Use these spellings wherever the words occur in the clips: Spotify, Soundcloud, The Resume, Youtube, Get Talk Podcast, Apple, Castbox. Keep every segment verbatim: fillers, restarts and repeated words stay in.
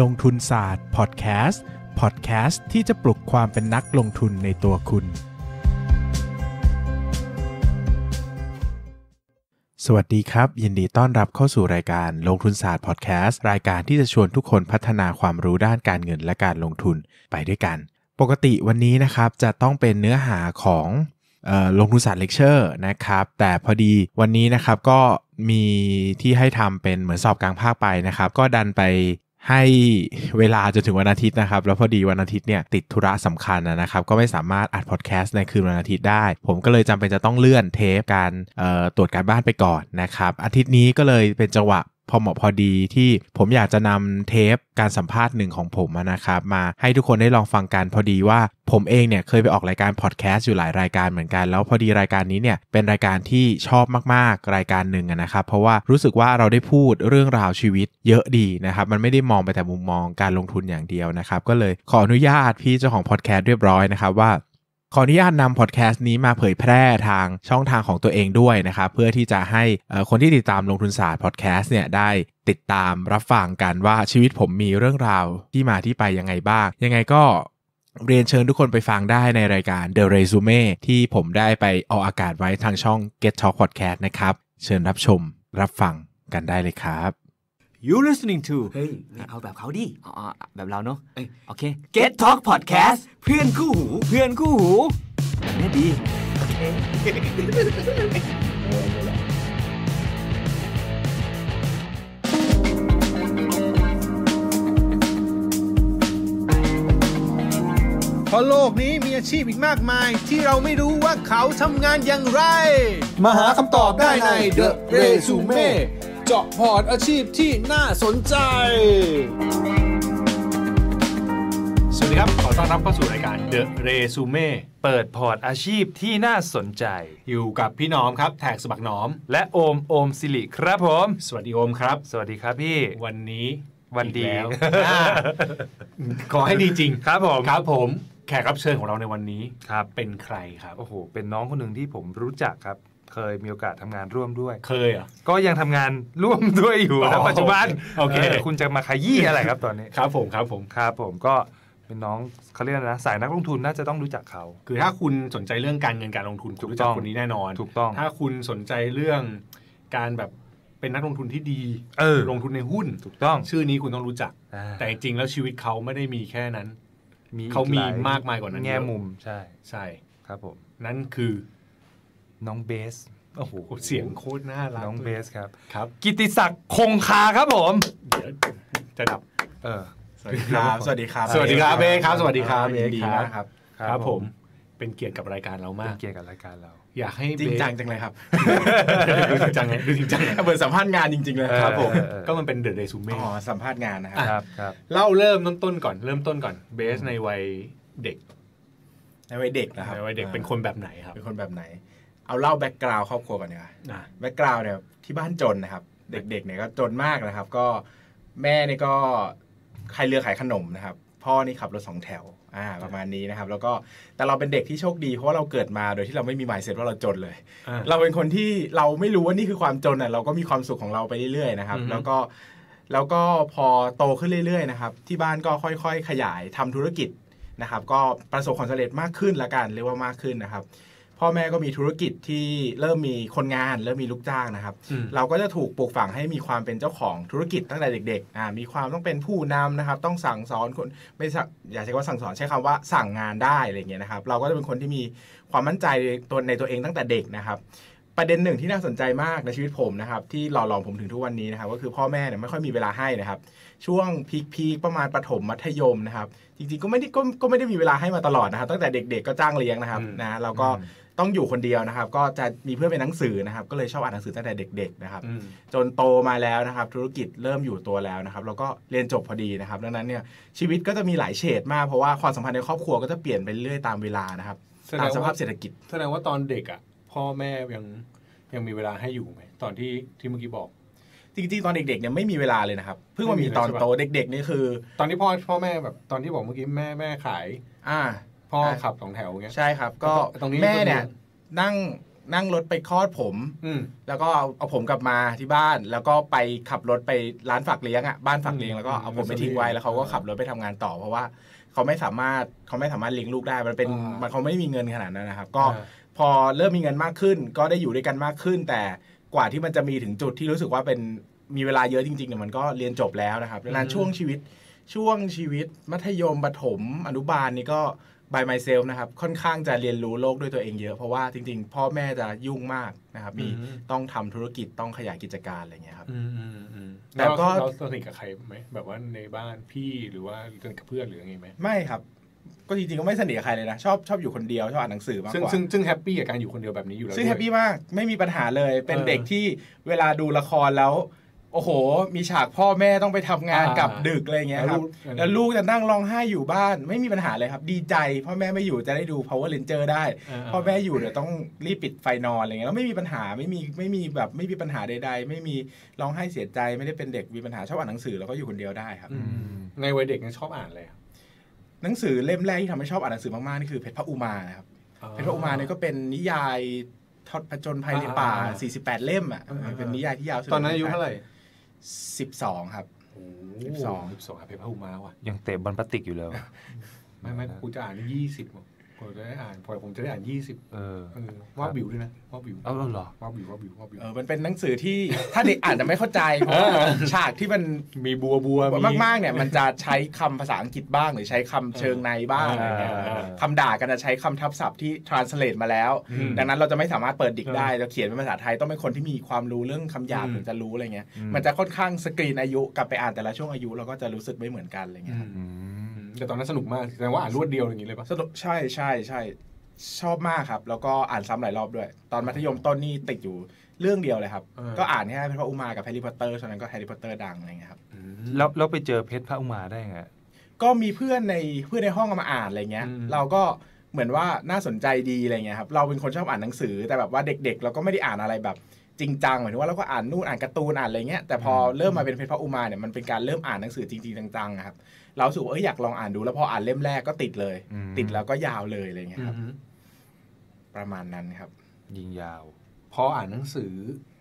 ลงทุนศาสตร์พอดแคสต์พอดแคสต์ที่จะปลุกความเป็นนักลงทุนในตัวคุณสวัสดีครับยินดีต้อนรับเข้าสู่รายการลงทุนศาสตร์พอดแคสต์รายการที่จะชวนทุกคนพัฒนาความรู้ด้านการเงินและการลงทุนไปด้วยกันปกติวันนี้นะครับจะต้องเป็นเนื้อหาของเอ่อลงทุนศาสตร์เลคเชอร์นะครับแต่พอดีวันนี้นะครับก็มีที่ให้ทำเป็นเหมือนสอบกลางภาคไปนะครับก็ดันไปให้เวลาจนถึงวันอาทิตย์นะครับแล้วพอดีวันอาทิตย์เนี่ยติดธุระสำคัญนะครับก็ไม่สามารถอัดพอดแคสต์ในคืนวันอาทิตย์ได้ผมก็เลยจำเป็นจะต้องเลื่อนเทปการตรวจการบ้านไปก่อนนะครับอาทิตย์นี้ก็เลยเป็นจังหวะพอเหมาะพอดีที่ผมอยากจะนำเทปการสัมภาษณ์หนึ่งของผมนะครับมาให้ทุกคนได้ลองฟังกันพอดีว่าผมเองเนี่ยเคยไปออกรายการพอดแคสต์อยู่หลายรายการเหมือนกันแล้วพอดีรายการนี้เนี่ยเป็นรายการที่ชอบมากๆรายการหนึ่งนะครับเพราะว่ารู้สึกว่าเราได้พูดเรื่องราวชีวิตเยอะดีนะครับมันไม่ได้มองไปแต่มุมมองการลงทุนอย่างเดียวนะครับก็เลยขออนุญาตพี่เจ้าของพอดแคสต์เรียบร้อยนะครับว่าขออนุญาตนำพอดแคสต์นี้มาเผยแพร่ทางช่องทางของตัวเองด้วยนะครับเพื่อที่จะให้คนที่ติดตามลงทุนศาสตร์พอดแคสต์เนี่ยได้ติดตามรับฟังกันว่าชีวิตผมมีเรื่องราวที่มาที่ไปยังไงบ้างยังไงก็เรียนเชิญทุกคนไปฟังได้ในรายการ The Resume ที่ผมได้ไปออกอากาศไว้ทางช่อง Get Talk Podcast นะครับเชิญรับชมรับฟังกันได้เลยครับ You listening to เฮ้ยเอาแบบเขาดิอ๋อแบบเราเนาะโอเค Get Talk Podcast เพื่อนคู่หูเพื่อนคู่หูนี่ดีโอเคเพราะโลกนี้มีอาชีพอีกมากมายที่เราไม่รู้ว่าเขาทำงานอย่างไรมาหาคำตอบได้ใน The Resume เจาะพอร์ตอาชีพที่น่าสนใจสวัสดีครับขอต้อนรับเข้าสู่รายการ The Resume เปิดพอร์ตอาชีพที่น่าสนใจอยู่กับพี่น้อมครับแท็กสมัครน้อมและโอมโอมสิริครับผมสวัสดีโอมครับสวัสดีครับพี่วันนี้วันดีแล้ว ขอให้ดีจริงครับผมครับผมแขกรับเชิญของเราในวันนี้ครับเป็นใครครับโอ้โหเป็นน้องคนหนึ่งที่ผมรู้จักครับเคยมีโอกาสทำงานร่วมด้วยเคยเหรอก็ยังทำงานร่วมด้วยอยู่ณปัจจุบันโอเคคุณจะมาขยี้อะไรครับตอนนี้ครับผมครับผมครับผมก็เป็นน้องเขาเรียกนะสายนักลงทุนน่าจะต้องรู้จักเขาคือถ้าคุณสนใจเรื่องการเงินการลงทุนคุณรู้จักคนนี้แน่นอนถูกต้องถ้าคุณสนใจเรื่องการแบบเป็นนักลงทุนที่ดีเออลงทุนในหุ้นถูกต้องชื่อนี้คุณต้องรู้จักแต่จริงแล้วชีวิตเขาไม่ได้มีแค่นั้นเขามีมากมายกว่านั้นแง่มุมใช่ใช่ครับผมนั่นคือน้องเบสโอ้โหเสียงโคตรน่ารักน้องเบสครับครับกิตติศักดิ์คงคาครับผมเดี๋ยวจะดับเออสวัสดีครับสวัสดีครับสวัสดีครับเบสครับสวัสดีครับยินดีนะครับครับผมเป็นเกียรติกับรายการเรามากเป็นเกียรติกับรายการเราอยากให้จริงจังจังเลยครับดูจริงจังเลยดูจริงจังเหมือนสัมภาษณ์งานจริงๆเลยครับผมก็มันเป็นเดอะเรซูเม่อ๋อสัมภาษณ์งานนะครับครับเล่าเริ่มต้นก่อนเริ่มต้นก่อนเบสในวัยเด็กในวัยเด็กนะครับในวัยเด็กเป็นคนแบบไหนครับเป็นคนแบบไหนเอาเล่าแบ็คกราวด์ครอบครัวก่อนดีกว่าแบ็คกราวด์เนี่ยที่บ้านจนนะครับเด็กๆเนี่ยก็จนมากนะครับก็แม่นี่ก็ขายเรือขายขนมนะครับพ่อนี่ขับรถสองแถวอ่าประมาณนี้นะครับแล้วก็แต่เราเป็นเด็กที่โชคดีเพราะว่าเราเกิดมาโดยที่เราไม่มีมายด์เซ็ตว่าเราจนเลยเราเป็นคนที่เราไม่รู้ว่านี่คือความจนอ่ะเราก็มีความสุขของเราไปเรื่อยๆนะครับแล้วก็แล้วก็พอโตขึ้นเรื่อยๆนะครับที่บ้านก็ค่อยๆขยายทำธุรกิจนะครับก็ประสบความสำเร็จมากขึ้นละกันเรียกว่ามากขึ้นนะครับพ่อแม่ก็มีธุรกิจที่เริ่มมีคนงานเริ่มมีลูกจ้างนะครับเราก็จะถูกปลูกฝังให้มีความเป็นเจ้าของธุรกิจตั้งแต่เด็กๆอ่ามีความต้องเป็นผู้นำนะครับต้องสั่งสอนคนไม่อย่าใช้คำว่าสั่งสอนใช้คำว่าสั่งงานได้อะไรอย่างเงี้ยนะครับเราก็จะเป็นคนที่มีความมั่นใจตัวในตัวเองตั้งแต่เด็กนะครับประเด็นหนึ่งที่น่าสนใจมากในชีวิตผมนะครับที่หล่อหลอมผมถึงทุกวันนี้นะครับก็คือพ่อแม่เนี่ยไม่ค่อยมีเวลาให้นะครับช่วงพีคๆประมาณประถมมัธยมนะครับจริงๆก็ไม่ได้ก็ไม่ได้มีเวลาให้มาตลอดนะครับตั้งแต่เด็กๆก็จ้างเลี้ยงนะครับนะเราก็ต้องอยู่คนเดียวนะครับก็จะมีเพื่อนเป็นหนังสือนะครับก็เลยชอบอ่านหนังสือตั้งแต่เด็กๆนะครับจนโตมาแล้วนะครับธุรกิจเริ่มอยู่ตัวแล้วนะครับแล้วก็เรียนจบพอดีนะครับดังนั้นเนี่ยชีวิตก็จะมีหลายเฉดมากเพราะว่าความสัมพันธ์ในครอบครัวก็จะเปลี่ยนไปเรื่อยตามเวลานะครับตามสภาพเศรษฐกิจแสดงว่าตอนเด็กอ่ะพ่อแม่ยังยังมีเวลาให้อยู่ไหมตอนที่ที่เมื่อกี้บอกจริงๆตอนเด็กๆเนี่ยไม่มีเวลาเลยนะครับเพิ่งมามีตอนโตเด็กๆนี่คือตอนที่พ่อพ่อแม่แบบตอนที่บอกเมื่อกี้แม่แม่ขายอ่าพ่อขับสองแถวเงี้ยใช่ครับก็ตรงนี้แม่เนี่ยนั่ง นั่งรถไปคลอดผมแล้วก็เอาผมกลับมาที่บ้านแล้วก็ไปขับรถไปร้านฝากเลี้ยงอ่ะบ้านฝากเลี้ยงแล้วก็เอาผมไปทิ้งไว้แล้วเขาก็ขับรถไปทำงานต่อเพราะว่าเขาไม่สามารถเขาไม่สามารถเลี้ยงลูกได้มันเป็นมันเขาไม่มีเงินขนาดนั้นนะครับก็พอเริ่มมีเงินมากขึ้นก็ได้อยู่ด้วยกันมากขึ้นแต่กว่าที่มันจะมีถึงจุดที่รู้สึกว่าเป็นมีเวลาเยอะจริงๆเนี่ยมันก็เรียนจบแล้วนะครับดังนั้นช่วงชีวิตช่วงชีวิตมัธยมประถมอนุบาลนี่ก็by myself นะครับค่อนข้างจะเรียนรู้โลกด้วยตัวเองเยอะเพราะว่าจริงๆพ่อแม่จะยุ่งมากนะครับมีต้องทำธุรกิจต้องขยายกิจการอะไรเงี้ยครับแต่ก็เราสนิทกับใครไหมแบบว่าในบ้านพี่หรือว่าสนิทกับเพื่อนหรือยังไงไหมไม่ครับก็จริงๆก็ไม่สนิทกับใครเลยนะชอบชอบอยู่คนเดียวชอบอ่านหนังสือมากกว่าซึ่งซึ่งแฮปปี้กับการอยู่คนเดียวแบบนี้อยู่แล้วซึ่งแฮปปี้มากไม่มีปัญหาเลยเป็นเด็กที่เวลาดูละครแล้วโอ้โหมีฉากพ่อแม่ต้องไปทำงานกลับดึกอะไรเงี้ยครับแล้วลูกจะนั่งร้องไห้อยู่บ้านไม่มีปัญหาเลยครับดีใจพ่อแม่ไม่อยู่จะได้ดู Power Ranger ได้พ่อแม่อยู่เดี๋ยวต้องรีบปิดไฟนอนอะไรเงี้ยแล้วไม่มีปัญหาไม่มีไม่มีแบบไม่มีปัญหาใดๆไม่มีร้องไห้เสียใจไม่ได้เป็นเด็กมีปัญหาชอบอ่านหนังสือแล้วก็อยู่คนเดียวได้ครับในวัยเด็กยังชอบอ่านเลยหนังสือเล่มแรกที่ทำให้ชอบอ่านหนังสือมากๆนี่คือเพชรพระอุมานะครับเพชรพระอุมาเนี่ยก็เป็นนิยายทอดผจญภัยในป่าสี่สิบแปดเล่มอ่ะเป็นนิยายที่ยาวสุดตอนนั้นอายุเท่าไหร่สิบสองครับสิบสอง สิบสองครับเพชรพระอุมาว่ะยังเตะบอลพลาสติกอยู่เลยไม่ไม่กูจะอ่านยี่สิบกูจะได้อ่านพอผมจะได้อ่านยี่สิบเออว่าบิวด้วยนะว่าบิวอ้าวเหรอว่าบิวว่าบิวว่าบิวเออมันเป็นหนังสือที่ถ้าเด็กอ่านจะไม่เข้าใจเพราะฉากที่มันมีบัวบัวมากๆเนี่ยมันจะใช้คำภาษาอังกฤษบ้างหรือใช้คำเชิงในบ้างอะไรเงี้ยคำด่ากันจะใช้คำทับศัพท์ที่ translate มาแล้วดังนั้นเราจะไม่สามารถเปิดดิกได้จะเขียนเป็นภาษาไทยต้องเป็นคนที่มีความรู้เรื่องคำหยาบถึงจะรู้อะไรเงี้ยมันจะค่อนข้างสกรีนอายุกลับไปอ่านแต่ละช่วงอายุเราก็จะรู้สึกไม่เหมือนกันอะไรเงี้ยแต่ตอนนั้นสนุกมากแสดงว่าอ่านรวดเดียวอย่างนี้เลยปะสนุกใช่ใช่ใช่ชอบมากครับแล้วก็อ่านซ้ำหลายรอบด้วยตอนมัธยมต้นนี่ติดอยู่เรื่องเดียวเลยครับก็อ่านแค่เพชรพระอุมากับแฮร์รี่พอตเตอร์ฉะนั้นก็แฮร์รี่พอตเตอร์ดังอะไรเงี้ยครับแล้วแล้วไปเจอเพชรพระอุมาได้ไงก็มีเพื่อนในเพื่อนในห้องมาอ่านอะไรเงี้ยเราก็เหมือนว่าน่าสนใจดีอะไรเงี้ยครับเราเป็นคนชอบอ่านหนังสือแต่แบบว่าเด็กๆเราก็ไม่ได้อ่านอะไรแบบจริงจังหมายถึงว่าเราก็อ่านนู่นอ่านการ์ตูนอ่านอะไรเงี้ยแต่พอเริ่มมาเป็นเพชรพระอุมาเนี่ยมันเป็นการเริ่มอ่านหนังสือจริงๆจังๆนะครับเราสูเอ้ยอยากลองอ่านดูแล้วพออ่านเล่มแรกก็ติดเลยติดแล้วก็ยาวเลยอะไรเงี้ยครับประมาณนั้นครับยิงยาวพออ่านหนังสื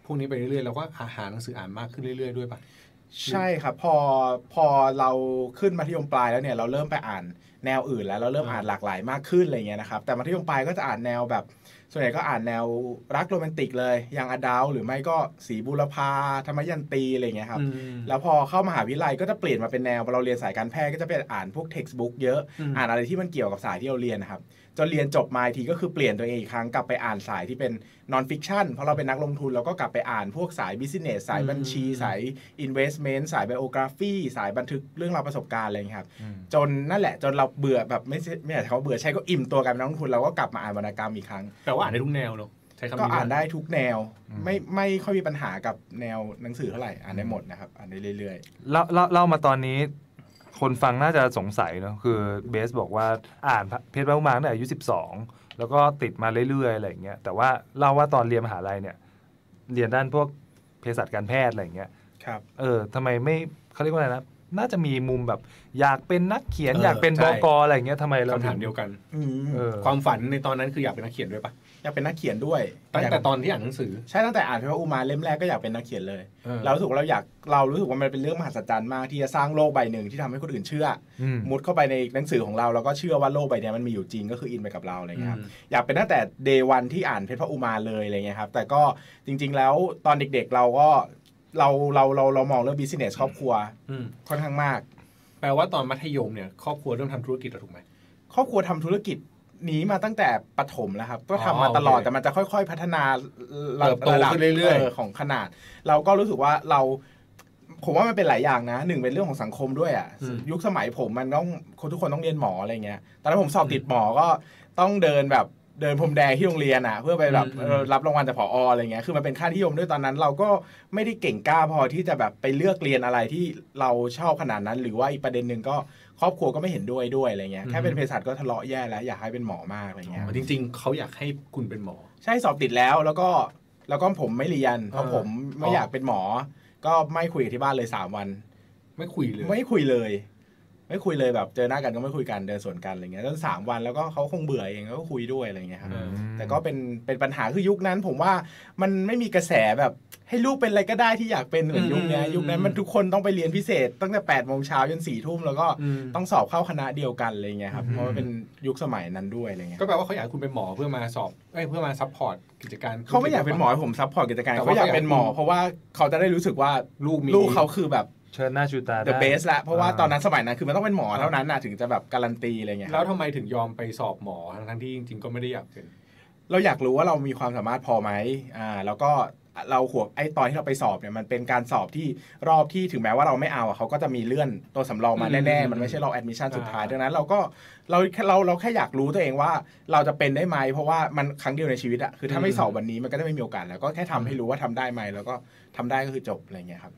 อพวกนี้ไปเรื่อยๆเราก็หาหนังสืออ่านมากขึ้นเรื่อยๆด้วยป่ะใช่ครับพอพอเราขึ้นมัธยมปลายแล้วเนี่ยเราเริ่มไปอ่านแนวอื่นแล้วเราเริ่มอ่านหลากหลายมากขึ้นอะไรเงี้ยนะครับแต่มัธยมปลายก็จะอ่านแนวแบบส่วนใหญ่ก็อ่านแนวรักโรแมนติกเลยอย่างอดาวหรือไม่ก็ศรีบุรพาธรรมยันตีอะไรเงี้ยครับแล้วพอเข้ามหาวิทยาลัยก็จะเปลี่ยนมาเป็นแนวเราเรียนสายการแพทย์ก็จะไปอ่านพวกเท็กซ์บุ๊กเยอะอ่านอะไรที่มันเกี่ยวกับสายที่เราเรียนนะครับจนเรียนจบมาทีก็คือเปลี่ยนตัวเองอีกครั้งกลับไปอ่านสายที่เป็นนอนฟิคชั่นเพราะเราเป็นนักลงทุนเราก็กลับไปอ่านพวกสายบิสเนสสายบัญชีสายอินเวสเมนต์สายไบโอกราฟีสายบันทึกเรื่องราวประสบการณ์อะไรเงี้ยครับจนนั่นแหละจนเราเบื่อแบบไม่ไม่อยากใช้เขาเบื่อใช้ก็อิ่มตัวกันนักลงทุนเราก็กลับมาอ่านวรรณกรรมอีกครั้งแต่ว่าอ่านได้ทุกแนวเนาะก็อ่านได้ทุกแนวไม่ไม่ค่อยมีปัญหากับแนวหนังสือเท่าไหร่อ่านได้หมดนะครับอ่านได้เรื่อยๆเราเราเล่ามาตอนนี้คนฟังน่าจะสงสัยเนาะคือเบสบอกว่าอ่านเพชรพระอุมาตั้งแต่อายุสิบสองแล้วก็ติดมาเรื่อยๆอะไรอย่างเงี้ยแต่ว่าเล่าว่าตอนเรียนมหาลัยเนี่ยเรียนด้านพวกเภสัชการแพทย์อะไรอย่างเงี้ยครับเออทำไมไม่เขาเรียกว่าอะไรนะน่าจะมีมุมแบบอยากเป็นนักเขียน อ, อยากเป็นบกอะไรอย่างเงี้ยทำไมเราคำถามเดียวกันความฝันในตอนนั้นคืออยากเป็นนักเขียนด้วยปะอยากเป็นนักเขียนด้วยตั้งแต่ตอนที่อ่านหนังสือใช่ตั้งแต่อ่านเพชรพระอุมาเล่มแรกก็อยากเป็นนักเขียนเลยเรารู้สึกเราอยากเรารู้สึกว่ามันเป็นเรื่องมหัศจรรย์มากที่จะสร้างโลกใบหนึ่งที่ทำให้คนอื่นเชื่อมุดเข้าไปในหนังสือของเราแล้วก็เชื่อว่าโลกใบนี้มันมีอยู่จริงก็คืออินไปกับเราอะไรเงี้ยครับอยากเป็นตั้งแต่ day one ที่อ่านเพชรพระอุมาเลยอะไรเงี้ยครับแต่ก็จริงๆแล้วตอนเด็กๆเราก็เราเราเราเรามองเรื่อง business ครอบครัวค่อนข้างมากแปลว่าตอนมัธยมเนี่ยครอบครัวเริ่มทำธุรกิจแล้วถูกไหมครอบครัวทำธุรกิจนี้มาตั้งแต่ประถมแล้วครับก็ทำมาตลอดแต่มันจะค่อยๆพัฒนาระดับเรื่อยๆของขนาดเราก็รู้สึกว่าเราผมว่ามันเป็นหลายอย่างนะหนึ่งเป็นเรื่องของสังคมด้วยอ่ะยุคสมัยผมมันต้องคนทุกคนต้องเรียนหมออะไรเงี้ยตอนนั้นผมสอบติดหมอก็ต้องเดินแบบเดินพรมแดงที่โรงเรียนอ่ะเพื่อไปแบบรับรางวัลจากผอ.อะไรเงี้ยคือมันเป็นค่านิยมด้วยตอนนั้นเราก็ไม่ได้เก่งกล้าพอที่จะแบบไปเลือกเรียนอะไรที่เราชอบขนาดนั้นหรือว่าอีกประเด็นหนึ่งก็ครอบครัวก็ไม่เห็นด้วยด้วยอะไรเงี้ยแค่เป็นเภสัชก็ทะเลาะแย่แล้วอยากให้เป็นหมอมากอะไรเงี้ยจริงๆเขาอยากให้คุณเป็นหมอใช่สอบติดแล้วแล้วก็แล้วก็ผมไม่เรียนเพราะผมไม่อยากเป็นหมอก็ไม่คุยกับที่บ้านเลยสามวันไม่คุยเลยไม่คุยเลย ไม่คุยเลยแบบเจอหน้ากันก็ไม่คุยกันเดินสวนกันอะไรเงี้ยจนสามวันแล้วก็เขาคงเบื่อเองก็คุยด้วยอะไรเงี้ยครับแต่ก็เป็นเป็นปัญหาคือยุคนั้นผมว่ามันไม่มีกระแสแบบให้ลูกเป็นอะไรก็ได้ที่อยากเป็นเหมือนยุคนี้ยุคนั้นมันทุกคนต้องไปเรียนพิเศษตั้งแต่แปดโมงเช้าจนสี่ทุ่มแล้วก็ต้องสอบเข้าคณะเดียวกันอะไรเงี้ยครับเพราะว่าเป็นยุคสมัยนั้นด้วยอะไรเงี้ยก็แปลว่าเขาอยากคุณเป็นหมอเพื่อมาสอบเพื่อมาซัพพอร์ตกิจการเขาไม่อยากเป็นหมอผมซัพพอร์ตกิจการเขาอยากเป็นหมอเพราะว่าเขาจะได้รู้สึกว่าลูกลูกเขาคือแบบเชิญหน้าชูตา The best ละเพราะว่าตอนนั้นสมัยนั้นคือมันต้องเป็นหมอเท่านั้นนะถึงจะแบบการันตีอะไรเงี้ยแล้วทำไมถึงยอมไปสอบหมอทั้งที่จริงๆก็ไม่ได้อยากเป็นเราอยากรู้ว่าเรามีความสามารถพอไหมอ่าแล้วก็เราหัวไอ้ตอนที่เราไปสอบเนี่ยมันเป็นการสอบที่รอบที่ถึงแม้ว่าเราไม่เอาเขาก็จะมีเลื่อนตัวสำรองมาแน่ๆมันไม่ใช่เราแอดมิชชั่นสุดท้ายดังนั้นเราก็เราเราเราแค่อยากรู้ตัวเองว่าเราจะเป็นได้ไหมเพราะว่ามันครั้งเดียวในชีวิตอะคือถ้าไม่สอบวันนี้มันก็จะไม่มีโอกาสแล้วก็แค่ทำให้รู้ว่าทำได้ไหมแล้วก็ทำได้ก็คือจบอะไรเงี้ยครั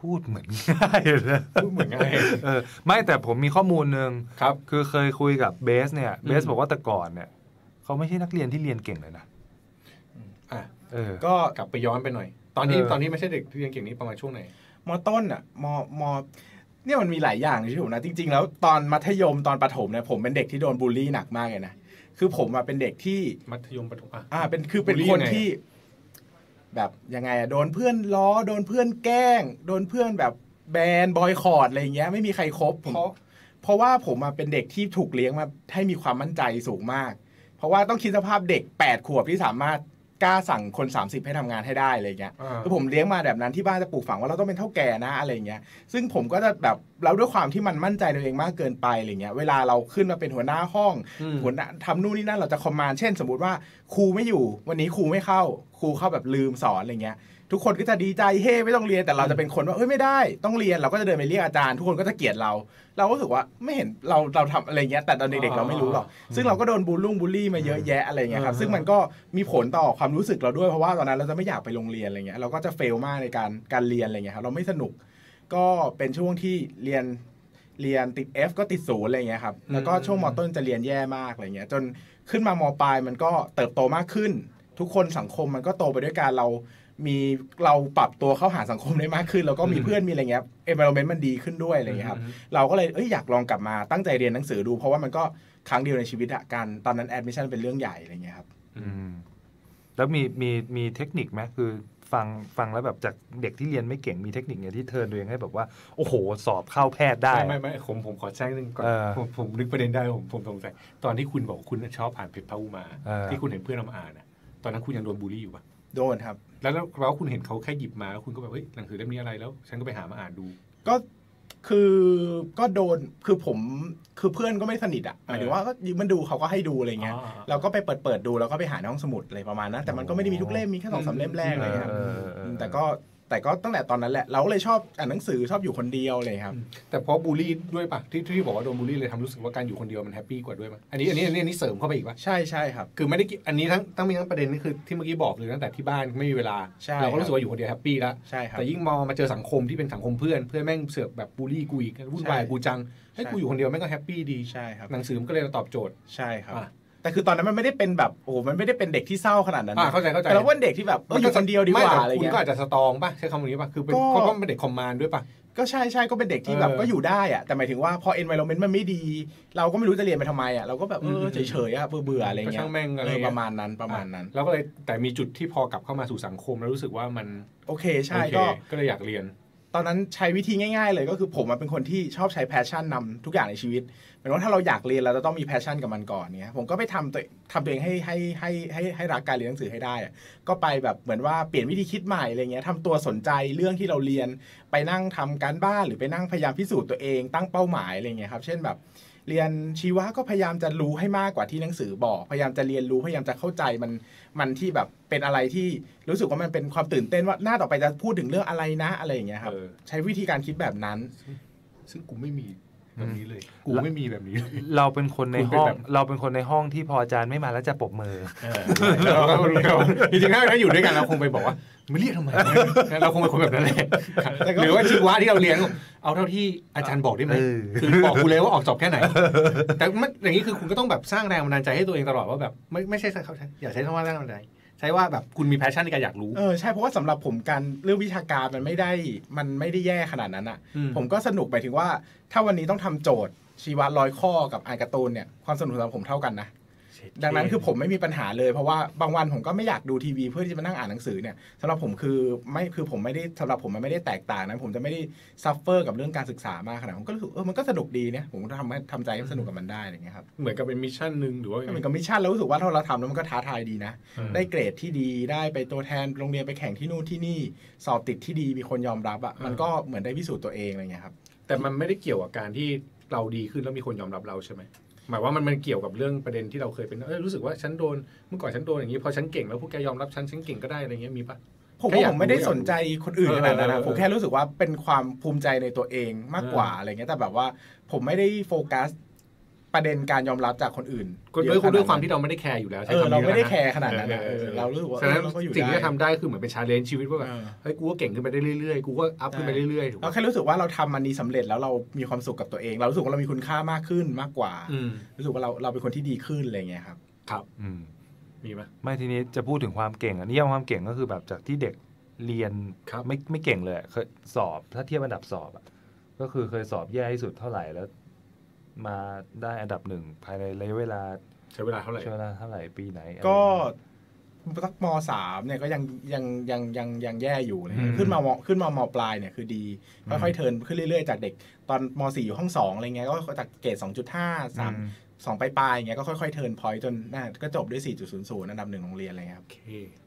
บพูดเหมือนง่ายเลยพูดเหมือนง่ายเออไม่แต่ผมมีข้อมูลนึงครับคือเคยคุยกับเบสเนี่ยเบสบอกว่าแต่ก่อนเนี่ยเขาไม่ใช่นักเรียนที่เรียนเก่งเลยนะอ่ะเออก็กลับไปย้อนไปหน่อยตอนนี้ตอนนี้ไม่ใช่เด็กที่เรียนเก่งนี้ประมาณช่วงไหนม.ต้นอ่ะม.ม.เนี่ยมันมีหลายอย่างในชีวิตผมนะจริงๆแล้วตอนมัธยมตอนประถมเนี่ยผมเป็นเด็กที่โดนบูลลี่หนักมากเลยนะคือผมอ่ะเป็นเด็กที่มัธยมประถมอ่ะอ่าเป็นคือเป็นคนที่แบบยังไงอะโดนเพื่อนล้อโดนเพื่อนแกล้งโดนเพื่อนแบบแบนบอยคอตอะไรอย่างเงี้ยไม่มีใครคบเพราะเพราะว่าผมอะเป็นเด็กที่ถูกเลี้ยงมาให้มีความมั่นใจสูงมากเพราะว่าต้องคิดสภาพเด็กแปดขวบที่สามารถกล้าสั่งคนสามสิบให้ทำงานให้ได้อะไรเงี้ยคือผมเลี้ยงมาแบบนั้นที่บ้านจะปลูกฝังว่าเราต้องเป็นเท่าแก่นะอะไรเงี้ยซึ่งผมก็จะแบบเราด้วยความที่มันมั่นใจตัวเองมากเกินไปอะไรเงี้ยเวลาเราขึ้นมาเป็นหัวหน้าห้องหัวหน้าทำนู่นนี่นั่นเราจะคอมมานด์เช่นสมมติว่าครูไม่อยู่วันนี้ครูไม่เข้าครูเข้าแบบลืมสอนอะไรเงี้ยทุกคนก็จะดีใจเฮ้ไม่ต้องเรียนแต่เราจะเป็นคนว่าเฮ้ยไม่ได้ต้องเรียนเราก็จะเดินไปเรียกอาจารย์ทุกคนก็จะเกลียดเราเราก็รู้สึกว่าไม่เห็นเราเราทำอะไรเงี้ยแต่ตอนเด็กๆเราไม่รู้หรอกซึ่งเราก็โดนบูลลุ่งบูลลี่มาเยอะแยะอะไรเงี้ยครับซึ่งมันก็มีผลต่อความรู้สึกเราด้วยเพราะว่าตอนนั้นเราจะไม่อยากไปโรงเรียนอะไรเงี้ยเราก็จะเฟลมากในการการเรียนอะไรเงี้ยครับเราไม่สนุกก็เป็นช่วงที่เรียนเรียนติด F ก็ติดศูนย์อะไรเงี้ยครับแล้วก็ช่วงม.ต้นจะเรียนแย่มากอะไรเงี้ยจนขึ้นมาม.ปลายมันก็เติบโตมากขึ้นทุกคนสังคมมันก็โตไปด้วยกันเรามีเราปรับตัวเข้าหาสังคมได้มากขึ้นแล้วก็มีเพื่อนมีอะไรเงี้ย environment มันดีขึ้นด้วยอะไรเงี้ยครับเราก็เลยเอ้ยอยากลองกลับมาตั้งใจเรียนหนังสือดูเพราะว่ามันก็ครั้งเดียวในชีวิตอะการตอนนั้น admission เป็นเรื่องใหญ่อะไรเงี้ยครับแล้วมีมีมีเทคนิคไหมคือฟังฟังแล้วแบบจากเด็กที่เรียนไม่เก่งมีเทคนิคเนี่ยที่เทิร์นตัวเองให้แบบว่าโอ้โหสอบเข้าแพทย์ได้ไม่ไม่ผมผมขอแจ้งนึงก่อนผมผมนึกประเด็นได้ผมผมสงสัยตอนที่คุณบอกคุณชอบอ่านเพจพาวุมาที่คุณเห็นเพื่อนเราอ่านอะตอนนั้นคุณยังโดนบูลลี่อยู่ปะโดนครับแล้วแล้วคุณเห็นเขาแค่หยิบมาแล้วคุณก็แบบเฮ้ยหนังสือเล่มนี้อะไรแล้วฉันก็ไปหามาอ่านดูก็คือก็โดนคือผมคือเพื่อนก็ไม่สนิทอ่ะหมายถึงว่าก็ยืมมันดูเขาก็ให้ดูอะไรเงี้ยเราก็ไปเปิดเปิดดูแล้วก็ไปหาในห้องสมุดอะไรประมาณนั้นแต่มันก็ไม่ได้มีทุกเล่มมีแค่สองสามเล่มแรกอะไรครับแต่ก็แต่ก็ตั้งแต่ตอนนั้นแหละเราเลยชอบอ่านหนังสือชอบอยู่คนเดียวเลยครับแต่เพราะบูลลี่ด้วยป่ะที่ที่บอกว่าโดนบูลลี่เลยทำรู้สึกว่าการอยู่คนเดียวมันแฮปปี้กว่าด้วยมั้ยอันนี้อันนี้อันนี้เสริมเข้าไปอีกป่ะใช่ใช่ครับคือไม่ได้อันนี้ทั้งทั้งมีทั้งประเด็นนี่คือที่เมื่อกี้บอกเลยตั้งแต่ที่บ้านไม่มีเวลาเราก็รู้สึกว่าอยู่คนเดียวแฮปปี้แล้วแต่ยิ่งมองมาเจอสังคมที่เป็นสังคมเพื่อนเพื่อนแม่งเสือกแบบบูลลี่กูอีกวุ่นวายกูจังเฮ้ยกูอยู่คนเดียวแม่งก็แฮปปี้ดีใช่ครับหนังสือมันก็เลยตอบโจทย์ใช่ครับแต่คือตอนนั้นมันไม่ได้เป็นแบบโอ้มันไม่ได้เป็นเด็กที่เศร้าขนาดนั้นนะเข้าใจเข้าใจแต่ว่าเด็กที่แบบเอออยู่คนเดียวดีกว่าอะไรเงี้ยคุณก็อาจจะสตรองป่ะใช้คำนี้ป่ะคือเป็นเขาก็เป็นเด็กคอมมานด์ด้วยป่ะก็ใช่ใช่ก็เป็นเด็กที่แบบก็อยู่ได้อะแต่หมายถึงว่าพอ environment มันไม่ดีเราก็ไม่รู้จะเรียนไปทำไมอะเราก็แบบเออเฉยเฉยอะเบื่อเบื่ออะไรเงี้ยประมาณนั้นประมาณนั้นแล้วก็เลยแต่มีจุดที่พอกลับเข้ามาสู่สังคมแล้วรู้สึกว่ามันโอเคใช่ก็ก็เลยอยากเรียนตอนนั้นใช้วิธีง่ายๆเลยก็คือผมเป็นคนที่ชอบใช้แพชชั่นนำทุกอย่างในชีวิตหมายความว่าถ้าเราอยากเรียนเราจะต้องมีแพชชั่นกับมันก่อนเนี่ยผมก็ไปทำตัวทำตัวเองให้ให้ให้ให้ให้รักการเรียนหนังสือให้ได้ก็ไปแบบเหมือนว่าเปลี่ยนวิธีคิดใหม่อะไรเงี้ยทำตัวสนใจเรื่องที่เราเรียนไปนั่งทำการบ้านหรือไปนั่งพยายามพิสูจน์ตัวเองตั้งเป้าหมายอะไรเงี้ยครับเช่นแบบเรียนชีวะก็พยายามจะรู้ให้มากกว่าที่หนังสือบอกพยายามจะเรียนรู้พยายามจะเข้าใจมันมันที่แบบเป็นอะไรที่รู้สึกว่ามันเป็นความตื่นเต้นว่าหน้าต่อไปจะพูดถึงเรื่องอะไรนะอะไรอย่างเงี้ยครับใช้วิธีการคิดแบบนั้นซึ่งกูไม่มีแบบนี้เลยกูไม่มีแบบนี้เลยเราเป็นคนในห้องเราเป็นคนในห้องที่พออาจารย์ไม่มาแล้วจะปรบมือเราก็รู้กันจริงๆถ้าอยู่ด้วยกันเราคงไปบอกว่าไม่เรียกทำไมเราคงเป็นคนแบบนั้นแหละหรือว่าชีวะที่เราเรียนเอาเท่าที่อาจารย์บอกได้ไหมคือบอกกูเลยว่าออกสอบแค่ไหนแต่อย่างนี้คือคุณก็ต้องแบบสร้างแรงบันดาลใจให้ตัวเองตลอดว่าแบบไม่ไม่ใช่เขาอย่าใช้คำว่าแรงบันดาลใจ ใช่ว่าแบบคุณมีแพชชั่นในการอยากรู้เออใช่เพราะว่าสำหรับผมการเรื่องวิชาการมันไม่ได้มันไม่ได้แย่ขนาดนั้นอ่ะผมก็สนุกไปถึงว่าถ้าวันนี้ต้องทำโจทย์ชีวะร้อยข้อกับอ่านการ์ตูนเนี่ยความสนุกสำหรับผมเท่ากันนะดังนั้นคือผมไม่มีปัญหาเลยเพราะว่าบางวันผมก็ไม่อยากดูทีวีเพื่อที่จะมานั่งอ่านหนังสือเนี่ยสำหรับผมคือไม่คือผมไม่ได้สำหรับผมมันไม่ได้แตกต่างนะผมจะไม่ได้ซัฟเฟอร์กับเรื่องการศึกษามากขนาดผมก็รู้สึกเออมันก็สนุกดีเนี่ยผมก็ทำทำใจให้สนุกกับมันได้อะไรเงี้ยครับเหมือนกับเป็นมิชชั่นนึงหรือว่าเหมือนกับมิชชั่นแล้วรู้สึกว่าถ้าเราทำแล้วมันก็ท้าทายดีนะได้เกรดที่ดีได้ไปตัวแทนโรงเรียนไปแข่งที่นู่นที่นี่สอบติดที่ดีมีคนยอมรับอ่ะมันก็เหมือนได้พิสูจน์ตัวเองอะไรเงี้ยครับแต่มันไม่ได้เกี่ยวกับการที่เราดีขึ้นแล้วมีคนยอมรับเราใช่ไหมหมายว่ามันมันเกี่ยวกับเรื่องประเด็นที่เราเคยเป็นเอ้ยรู้สึกว่าฉันโดนเมื่อก่อนฉันโดนอย่างนี้พอฉันเก่งแล้วพวกแกยอมรับฉันฉันเก่งก็ได้อะไรเงี้ยมีปะผมผมไม่ได้สนใจคนอื่นขนาดนั้นนะผมแค่รู้สึกว่าเป็นความภูมิใจในตัวเองมากกว่าอะไรเงี้ยแต่แบบว่าผมไม่ได้โฟกัสประเด็นการยอมรับจากคนอื่นด้วยด้วยความที่เราไม่ได้แคร์อยู่แล้วใช่ไหมเราไม่ได้แคร์ขนาดนั้นเรารู้สึกว่าสิ่งที่ทำได้คือเหมือนเป็นชาเลนจ์ชีวิตว่าแบบเฮ้ยกูก็เก่งขึ้นไปได้เรื่อยๆกูก็อัพขึ้นไปเรื่อยๆเราแค่รู้สึกว่าเราทำมันนี้สำเร็จแล้วเรามีความสุขกับตัวเองเรารู้สึกว่าเรามีคุณค่ามากขึ้นมากกว่ารู้สึกว่าเราเราเป็นคนที่ดีขึ้นอะไรเงี้ยครับครับมีไหมไม่ทีนี้จะพูดถึงความเก่งอันนี้ย่อความเก่งก็คือแบบจากที่เด็กเรียนไม่ไม่เก่งเลยเคยสอบถ้าเทียบอันดับสอบก็คือเคยสอบแย่ที่สุดเท่าไหร่แล้วมาได้อันดับหนึ่งภายในระยะเวลาใช้เวลาเท่าไหร่ใช้เวลาเท่าไหร่ปีไหนก็สักม.สามเนี่ยก็ยังยังยังยังยังแย่อยู่เลยขึ้นมามขึ้นมามปลายเนี่ยคือดีค่อยๆเทิร์นขึ้นเรื่อยๆจากเด็กตอนม.สี่อยู่ห้องสองอะไรเงี้ยก็จากเกรด สองจุดห้า สาม สองปลายๆอย่างเงี้ยก็ค่อยๆเทิร์นพอยต์จนน่าก็จบด้วย สี่จุดศูนย์ศูนย์ อันดับหนึ่งโรงเรียนอะไรเงี้ยครับ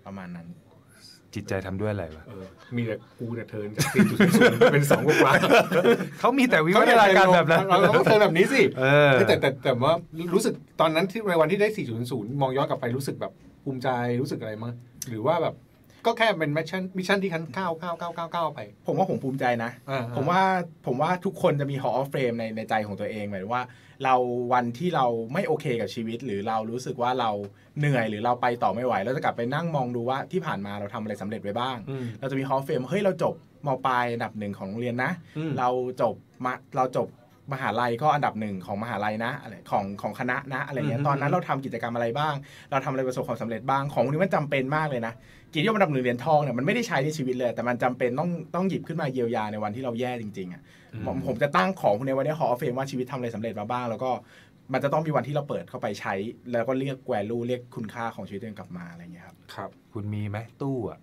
ประมาณนั้นจิตใจทำด้วยอะไรวะมีแต่กูเนี่ยเทิร์นจาก สี่จุดศูนย์ เป็น สอง กว่าเขามีแต่วิวัฒนาการแบบนั้นเราต้องเทิร์นแบบนี้สิแต่แต่แต่ว่ารู้สึกตอนนั้นที่ในวันที่ได้ สี่จุดศูนย์ มองย้อนกลับไปรู้สึกแบบภูมิใจรู้สึกอะไรมั้งหรือว่าแบบก็แค่เป็นมิชชั่นมิชชั่นที่ขั้นก้าวก้าวก้าวก้าวก้าวไปผมว่าผมภูมิใจนะผมว่าผมว่าทุกคนจะมี Hall of Fame ในในใจของตัวเองหมายถึงว่าเราวันที่เราไม่โอเคกับชีวิตหรือเรารู้สึกว่าเราเหนื่อยหรือเราไปต่อไม่ไหวเราจะกลับไปนั่งมองดูว่าที่ผ่านมาเราทำอะไรสำเร็จไว้บ้างเราจะมี Hall of Fame เฮ้ยเราจบม.ปลายอันดับหนึ่งของโรงเรียนนะเราจบมาเราจบมหาลัยก็อันดับหนึ่งของมหาลัยนะอะไรของของคณะนะอะไรเงี้ยตอนนั้นเราทำกิจกรรมอะไรบ้างเราทำอะไรประสบความสำเร็จบ้างของพวกนี้มันจำเป็นมากเลยนะเกียรติยศอันดับหนึ่งเหรียญทองเนี่ยมันไม่ได้ใช้ในชีวิตเลยแต่มันจำเป็นต้องต้องหยิบขึ้นมาเยียวยาในวันที่เราแย่จริงๆอ่ะผมผมจะตั้งของในวันนี้ Hall of Fame ว่าชีวิตทำอะไรสำเร็จมาบ้างแล้วก็มันจะต้องมีวันที่เราเปิดเข้าไปใช้แล้วก็เรียกแวลูเรียกคุณค่าของชีวิตตัวเองกลับมาอะไรเงี้ยครับครับคุณมีไหมตู้อ่ะ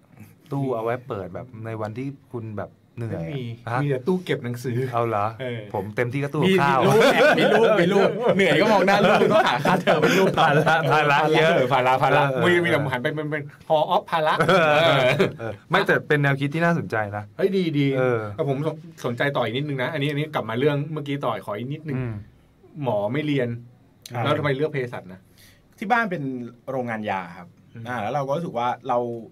ตู้เอาไว้เปิดแบบในวันที่คุณแบบเหนื่อยมีแต่ตู้เก็บหนังสือเอาเหรอผมเต็มที่ก็ตู้ข้าวมีรูปมีรูปเหนื่อยก็มองหน้าลูกก็หาค่าเทอมเป็นรูปภาระภาระเยอะภาระภาระมีมีหันไปเป็นเป็นฮอออฟภาระไม่แต่เป็นแนวคิดที่น่าสนใจนะเฮ้ยดีดีแต่ผมสนใจต่ออีกนิดนึงนะอันนี้อันนี้กลับมาเรื่องเมื่อกี้ต่อขออีกนิดนึงหมอไม่เรียนแล้วทำไมเลือกเภสัชนะที่บ้านเป็นโรงงานยาครับแล้วเราก็รู้สึกว่าเรา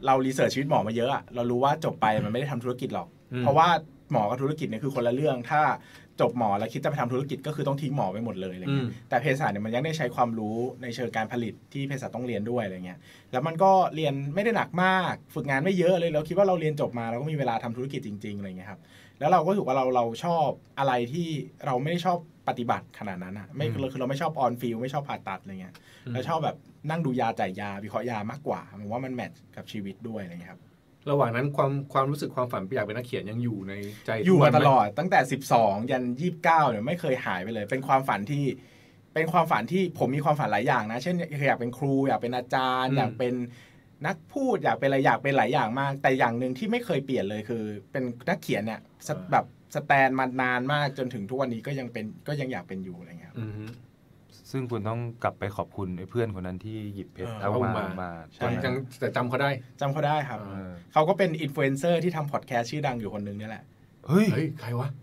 เรารีเสิร์ชชีวิตหมอมาเยอะอะเรารู้ว่าจบไปมันไม่ได้ทำธุรกิจหรอกเพราะว่าหมอกับธุรกิจเนี่ยคือคนละเรื่องถ้าจบหมอแล้วคิดจะไปทำธุรกิจก็คือต้องทิ้งหมอไปหมดเลยอะไรเงี้ยแต่เภสัชเนี่ยมันยังได้ใช้ความรู้ในเชิงการผลิตที่เภสัชต้องเรียนด้วยอะไรเงี้ยแล้วมันก็เรียนไม่ได้หนักมากฝึกงานไม่เยอะเลยเราคิดว่าเราเรียนจบมาเราก็มีเวลาทำธุรกิจจริงๆอะไรเงี้ยครับแล้วเราก็รู้สึกว่าเราเราชอบอะไรที่เราไม่ได้ชอบปฏิบัติขนาดนั้นอะไม่คือเราไม่ชอบออนฟิลไม่ชอบผ่าตัดอะไรเงี้ยเราชอบแบบนั่งดูยาจ่ายยาวิเคราะห์ยามากกว่าผมว่ามันแมทช์กับชีวิตด้วยอะไรเงี้ยครับระหว่างนั้นความความรู้สึกความฝันอยากเป็นนักเขียนยังอยู่ในใจอยู่มาตลอดตั้งแต่สิบสองยันยี่สิบเก้าเนี่ยไม่เคยหายไปเลยเป็นความฝันที่เป็นความฝันที่ผมมีความฝันหลายอย่างนะเช่นอยากเป็นครูอยากเป็นอาจารย์อยากเป็นนักพูดอยากเป็นอะไรอยากเป็นหลายอย่างมากแต่อย่างนึงที่ไม่เคยเปลี่ยนเลยคือเป็นนักเขียนเนี่ยแบบสแตนมานานมากจนถึงทุกวันนี้ก็ยังเป็นก็ยังอยากเป็นอยู่อะไรเงี้ยซึ่งคุณต้องกลับไปขอบคุณเพื่อนคนนั้นที่หยิบเพชรเอามามาแต่จำเขาได้จำเขาได้ครับเขาก็เป็นอินฟลูเอนเซอร์ที่ทำพอดแคสต์ชื่อดังอยู่คนนึงนี่แหละเฮ้ยใครวะเ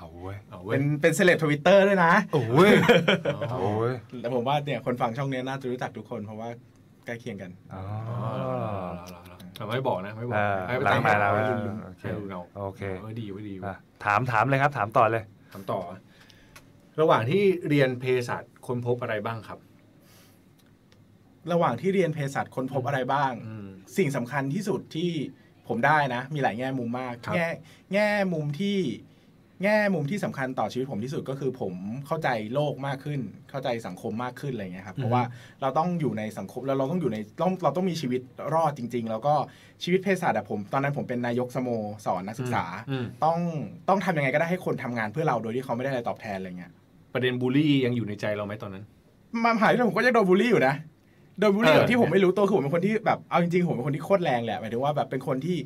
อาเว้ยเป็นเป็นเซเลบทวิตเตอร์ด้วยนะโอ้ยโอ้ยแต่ผมว่าเนี่ยคนฟังช่องนี้น่าจะรู้จักทุกคนเพราะว่าใกล้เคียงกันอ๋อไม่บอกนะไม่บอกให้ไปตามมาแล้วโอเคโอเคดีไว้ดีถามถามเลยครับถามต่อเลยถามต่อระหว่างที่เรียนเภสัชค้นพบอะไรบ้างครับระหว่างที่เรียนเภสัชค้นพบอะไรบ้างสิ่งสำคัญที่สุดที่ผมได้นะมีหลายแง่มุมมากแง่แง่มุมที่ แง่มุมที่สำคัญต่อชีวิตผมที่สุดก็คือผมเข้าใจโลกมากขึ้นเข้าใจสังคมมากขึ้นอะไรเงี้ยครับเพราะว่าเราต้องอยู่ในสังคมแล้วเราต้องอยู่ในต้องเราต้องมีชีวิตรอดจริงๆแล้วก็ชีวิตเภสัชอะผมตอนนั้นผมเป็นนายกสโมสรนักศึกษาต้องต้องทำยังไงก็ได้ให้คนทำงานเพื่อเราโดยที่เขาไม่ได้อะไรตอบแทนอะไรเงี้ยประเด็นบูลลี่ยังอยู่ในใจเราไหมตอนนั้นมหาวิทยาลัยผมก็ยังโดนบูลลี่อยู่นะโดนบูลลี่แบบที่ผมไม่รู้ตัวคือผมเป็นคนที่แบบเอาจริงๆผมเป็นคนที่โคตรแรงแหละหมายถึงว่าแบบเป็นคนที่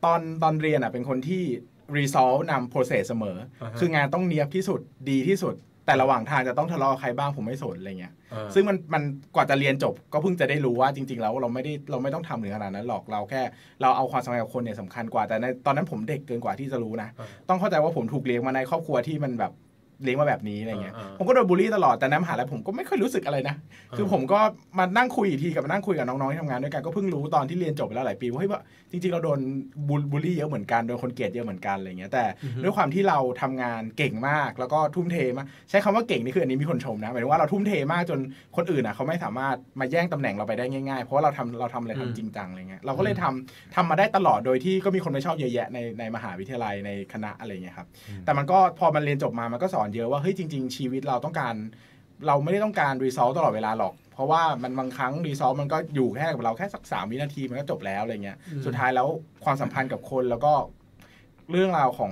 ตอนตอนเรียนอะเป็นคนที่resolve นำ process เสมอ uh-huh. คืองานต้องเนียบที่สุดดีที่สุดแต่ระหว่างทางจะต้องทะเลาะกับใครบ้างผมไม่สนอะไรเงี้ย uh-huh. ซึ่งมันมันกว่าจะเรียนจบก็เพิ่งจะได้รู้ว่าจริงๆแล้วเราไม่ได้เราไม่ต้องทำถึงขนาดนั้นหรอกเราแค่เราเอาความสัมพันธ์กับคนเนี่ยสำคัญกว่าแต่ในตอนนั้นผมเด็กเกินกว่าที่จะรู้นะ uh-huh. ต้องเข้าใจว่าผมถูกเลี้ยงมาในครอบครัวที่มันแบบเลี้ยงมาแบบนี้อะไรเงี้ย uh-huh. ผมก็โดนบูลลี่ตลอดแต่ในมหาลัยผมก็ไม่ค่อยรู้สึกอะไรนะ uh-huh. คือผมก็มานั่งคุยอีกทีกับนั่งคุยกับน้องๆที่ทำงานด้วยกันก็เพิ่งรู้ตอนที่เรียนจบไปแล้วหลายปีว่าเฮ้ยว่าจริงๆเราโดนบูลลี่เยอะเหมือนกันโดนคนเกลียดเยอะเหมือนกันอะไรเงี้ยแต่ uh-huh. ด้วยความที่เราทำงานเก่งมากแล้วก็ทุ่มเทมากใช้คำว่าเก่งนี่คืออันนี้มีคนชมนะหมายถึงว่าเราทุ่มเทมากจนคนอื่นอ่ะเขาไม่สามารถมาแย่งตำแหน่งเราไปได้ง่ายๆเพราะเราทำเราทำอะไรทำจริงจังอะไรเงี้ยเราก็เลยทำทำมาได้ตลอดโดยที่ก็มีคนไม่ชอบเยอะแยะในในมหาวิทยาลัยในคณะอะไรเงี้ยครับแต่มันก็พอมันเรียนจบมามันก็สอนเยอะว่าเฮ้ยจริงๆชีวิตเราต้องการเราไม่ได้ต้องการรีซอลตลอดเวลาหรอกเพราะว่ามันบางครั้งรีซอลมันก็อยู่แค่กับเราแค่สักสามวินาทีมันก็จบแล้วอะไรเงี้ยสุดท้ายแล้วความสัมพันธ์กับคนแล้วก็เรื่องราวขอ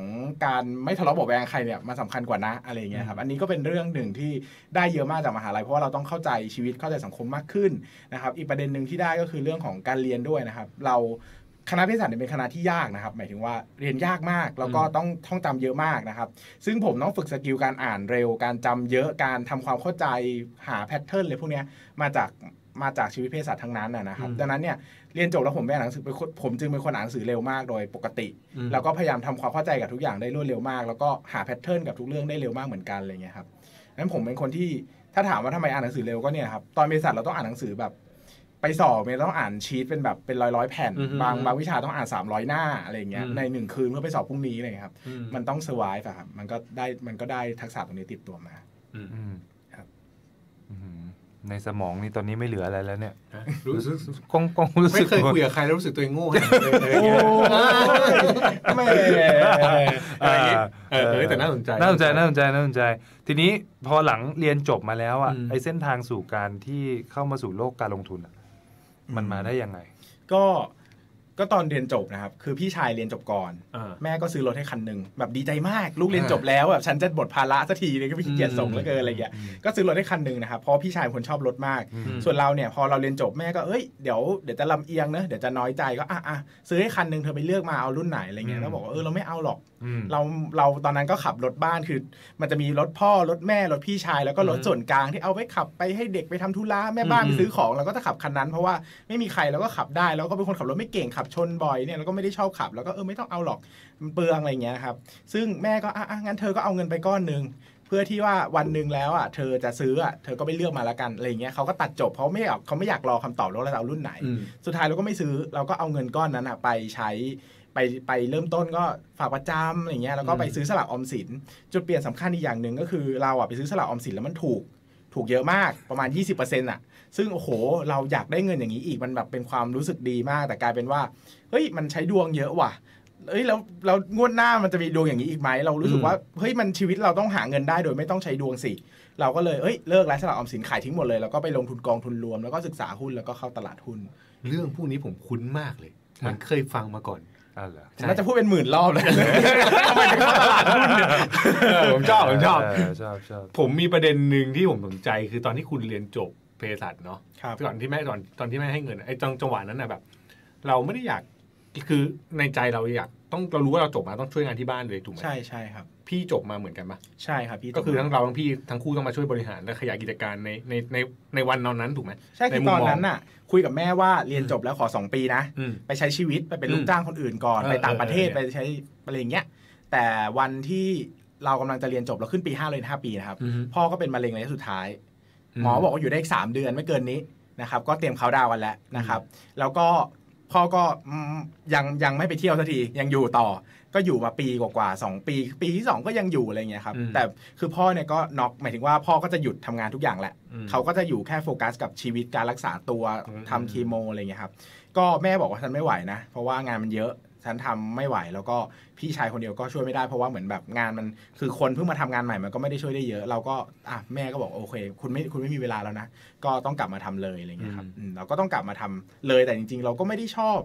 งการไม่ทะเลาะเบาะแว้งใครเนี่ยมันสำคัญกว่านะอะไรเงี้ยครับอันนี้ก็เป็นเรื่องหนึ่งที่ได้เยอะมากจากมหาลัยเพราะว่าเราต้องเข้าใจชีวิตเข้าใจสังคมมากขึ้นนะครับอีกประเด็นนึงที่ได้ก็คือเรื่องของการเรียนด้วยนะครับเราคณะเภสัชเนี่ยเป็นคณะที่ยากนะครับหมายถึงว่าเรียนยากมากแล้วก็ต้องท่องจำเยอะมากนะครับซึ่งผมต้องฝึกสกิลการอ่านเร็วการจำเยอะการทำความเข้าใจหาแพทเทิร์นเลยพวกนี้มาจากมาจากชีวิตเภสัชทั้งนั้นนะครับดังนั้นเนี่ยเรียนจบแล้วผมไม่อ่านหนังสือผมจึงเป็นคนอ่านหนังสือเร็วมากโดยปกติแล้วก็พยายามทำความเข้าใจกับทุกอย่างได้รวดเร็วมากแล้วก็หาแพทเทิร์นกับทุกเรื่องได้เร็วมากเหมือนกันอะไรเงี้ยครับนั้นผมเป็นคนที่ถ้าถามว่าทำไมอ่านหนังสือเร็วก็เนี่ยครับตอนเภสัชเราต้องอ่านหนังสือแบบไปสอบเนี่ยต้องอ่านชีทเป็นแบบเป็นร้อยๆแผ่นบางบางวิชาต้องอ่านสามร้อยหน้าอะไรอย่างเงี้ยในหนึ่งคืนเพื่อไปสอบพรุ่งนี้อะไรเงี้ยครับมันต้อง survive อะครับมันก็ได้มันก็ได้ทักษะตรงนี้ติดตัวมาครับในสมองนี่ตอนนี้ไม่เหลืออะไรแล้วเนี่ยรู้สึกกองกองรู้สึกไม่เคยคุยกับใครแล้วรู้สึกตัวเองโง่เลยไม่เออแต่น่าสนใจน่าสนใจน่าสนใจน่าสนใจทีนี้พอหลังเรียนจบมาแล้วอะไอเส้นทางสู่การที่เข้ามาสู่โลกการลงทุนมันมาได้ยังไงก็ก็ตอนเรียนจบนะครับคือพี่ชายเรียนจบก่อนแม่ก็ซื้อรถให้คันนึงแบบดีใจมากลูกเรียนจบแล้วแบบฉันจะหมดภาระสักทีเลยก็ไม่ขี้เกียจส่งแล้วเกินอะไรอย่างเงี้ยก็ซื้อรถให้คันนึงนะครับเพราะพี่ชายคนชอบรถมากส่วนเราเนี่ยพอเราเรียนจบแม่ก็เอ้ยเดี๋ยวเดี๋ยวจะลำเอียงนะเดี๋ยวจะน้อยใจก็อ่ะอ่ะซื้อให้คันนึงเธอไปเลือกมาเอารุ่นไหนอะไรเงี้ยแล้วบอกว่าเออเราไม่เอาหรอกเราเราตอนนั้นก็ขับรถบ้านคือมันจะมีรถพ่อรถแม่รถพี่ชายแล้วก็รถส่วนกลางที่เอาไว้ขับไปให้เด็กไปทำธุระแม่บ้านไปซื้อของเราก็จะขับคันนั้นเพราะว่าไม่มีใครเราก็ขับได้แล้วก็เป็นคนขับรถไม่เก่งขับชนบ่อยเนี่ยเราก็ไม่ได้ชอบขับแล้วก็เออไม่ต้องเอาหรอกเปลืองอะไรเงี้ยครับซึ่งแม่ก็อ่ะงั้นเธอก็เอาเงินไปก้อนนึงเพื่อที่ว่าวันนึงแล้วอ่ะเธอจะซื้ออ่ะเธอก็ไปเลือกมาละกันอะไรเงี้ยเขาก็ตัดจบเพราะไม่เอาเขาไม่อยากรอคำตอบแล้วเราเอารุ่นไหนสุดท้ายเราก็ไม่ซื้อเราก็เอาเงินก้อนนั้นอ่ะไปใช้ไปไปเริ่มต้นก็ฝากประจำอะไรเงี้ยแล้วก็ไปซื้อสลากออมสินจุดเปลี่ยนสำคัญอีกอย่างนึงก็คือเราอ่ะไปซื้อสลากออมสินแล้วมันถูกถูกเยอะมากประมาณ ยี่สิบเปอร์เซ็นต์ อ่ะซึ่งโอ้โหเราอยากได้เงินอย่างนี้อีกมันแบบเป็นความรู้สึกดีมากแต่กลายเป็นว่าเฮ้ยมันใช้ดวงเยอะว่ะเอ้ยแล้วเรางวดหน้ามันจะมีดวงอย่างนี้อีกไหมเรารู้สึกว่าเฮ้ยมันชีวิตเราต้องหาเงินได้โดยไม่ต้องใช้ดวงสิเราก็เลยเอ้ยเลิกแล้วสลากออมสินขายทิ้งหมดเลยแล้วก็ไปลงทุนกองทุนรวมแล้วก็ศึกษาหุ้นแล้วก็เข้าตลาดหุ้นเรื่องพวกนี้ผมคุ้นมากเลยมันเคยฟังมาก่อนน่าจะพูดเป็นหมื่นรอบเลยทำไมถึงเข้าตลาดหุ้นเนี่ยผมชอบผมชอบชอบชอบผมมีประเด็นหนึ่งที่ผมสนใจคือตอนที่คุณเรียนจบเภสัชเนาะก่อนที่แม่ตอนตอนที่แม่ให้เงินไอ้จังหวะนั้นน่ะแบบเราไม่ได้อยากคือในใจเราอยากต้องเรารู้ว่าเราจบมาต้องช่วยงานที่บ้านเลยถูกไหมใช่ใช่ครับพี่จบมาเหมือนกันปะใช่ครับพี่ก็คือทั้งเราทั้งพี่ทั้งคู่ต้องมาช่วยบริหารและขยายกิจการในในในในวันนั้นถูกไหมใช่คือตอนนั้นน่ะคุยกับแม่ว่าเรียนจบแล้วขอสองปีนะไปใช้ชีวิตไปเป็นลูกจ้างคนอื่นก่อนไปต่างประเทศไปใช้อะไรอย่างเงี้ยแต่วันที่เรากำลังจะเรียนจบเราขึ้นปีห้าเลยห้าปีนะครับพ่อก็เป็นมะเร็งระยะสุดท้ายหมอบอกว่าอยู่ได้อีกสามเดือนไม่เกินนี้นะครับก็เตรียมเขาดาวกันแล้วนะครับแล้วก็พ่อก็ยังยังไม่ไปเที่ยวสักทียังอยู่ต่อก็อยู่มาปีกว่าๆสองปีปีที่สองก็ยังอยู่อะไรเงี้ยครับแต่คือพ่อเนี่ยก็น็อกหมายถึงว่าพ่อก็จะหยุดทำงานทุกอย่างแหละเขาก็จะอยู่แค่โฟกัสกับชีวิตการรักษาตัวทำคีโมอะไรเงี้ยครับก็แม่บอกว่าฉันไม่ไหวนะเพราะว่างานมันเยอะ ฉันทำไม่ไหวแล้วก็พี่ชายคนเดียวก็ช่วยไม่ได้เพราะว่าเหมือนแบบงานมันคือคนเพิ่งมาทำงานใหม่มันก็ไม่ได้ช่วยได้เยอะเราก็อ่ะแม่ก็บอกโอเคคุณไม่คุณไม่มีเวลาแล้วนะก็ต้องกลับมาทำเลยอะไรเงี้ยครับเราก็ต้องกลับมาทำเลยแต่จริงๆเราก็ไม่ได้ชอบ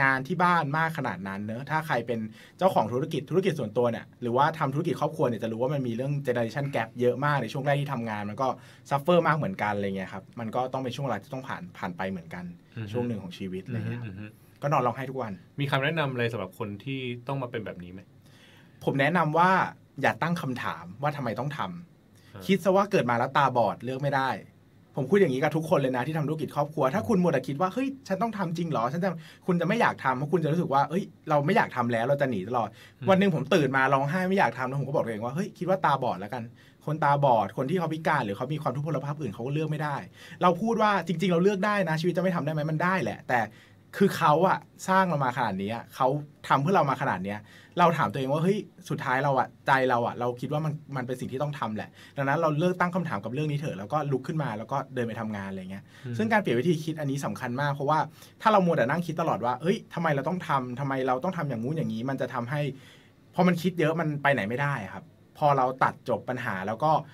งานที่บ้านมากขนาดนั้นเนอะถ้าใครเป็นเจ้าของธุรกิจธุรกิจส่วนตัวเนี่ยหรือว่าทำธุรกิจครอบครัวเนี่ยจะรู้ว่ามันมีเรื่อง generation gap เยอะมากในช่วงแรกที่ทำงานมันก็ suffer มากเหมือนกันอะไรเงี้ยครับมันก็ต้องเป็นช่วงเวลาที่ต้องผ่านผ่านไปเหมือนกันช่วงหนึ่งของชีวิตอะไรเงี้ยก็นอนร้องไห้ทุกวันมีคำแนะนำอะไรสำหรับคนที่ต้องมาเป็นแบบนี้ไหมผมแนะนำว่าอย่าตั้งคำถามว่าทำไมต้องทำคิดซะว่าเกิดมาแล้วตาบอดเลือกไม่ได้ผมพูดอย่างนี้กับทุกคนเลยนะที่ทำธุรกิจครอบครัวถ้าคุณมัวแต่คิดว่าเฮ้ยฉันต้องทำจริงเหรอฉันจะคุณจะไม่อยากทำเพราะคุณจะรู้สึกว่าเฮ้ยเราไม่อยากทำแล้วเราจะหนีตลอดวันนึงผมตื่นมาร้องไห้ไม่อยากทำแล้วผมก็บอกตัวเองว่าเฮ้ยคิดว่าตาบอดแล้วกันคนตาบอดคนที่เขาพิการหรือเขามีความทุพพลภาพอื่นเขาก็เลือกไม่ได้เราพูดว่าจริงๆเราเลือกได้นะชีวิตจะไม่ทำได้ไหมมันได้แหละแต่คือเขาอะสร้างเรามาขนาดนี้เขาทำเพื่อเรามาขนาดนี้เราถามตัวเองว่าเฮ้ยสุดท้ายเราอะใจเราอะเราคิดว่ามันมันเป็นสิ่งที่ต้องทำแหละดังนั้นเราเลิกตั้งคำถามกับเรื่องนี้เถอะแล้วก็ลุกขึ้นมาแล้วก็เดินไปทำงานอะไรเงี้ยซึ่งการเปลี่ยนวิธีคิดอันนี้สำคัญมากเพราะว่าถ้าเรามัวแต่นั่งคิดตลอดว่าเฮ้ยทำไมเราต้องทำทำไมเราต้องทำอย่างงู้นอย่างนี้มันจะทำให้พอมันคิดเยอะมันไปไหนไม่ได้ครับพอเราตัดจบปัญหาแล้วก็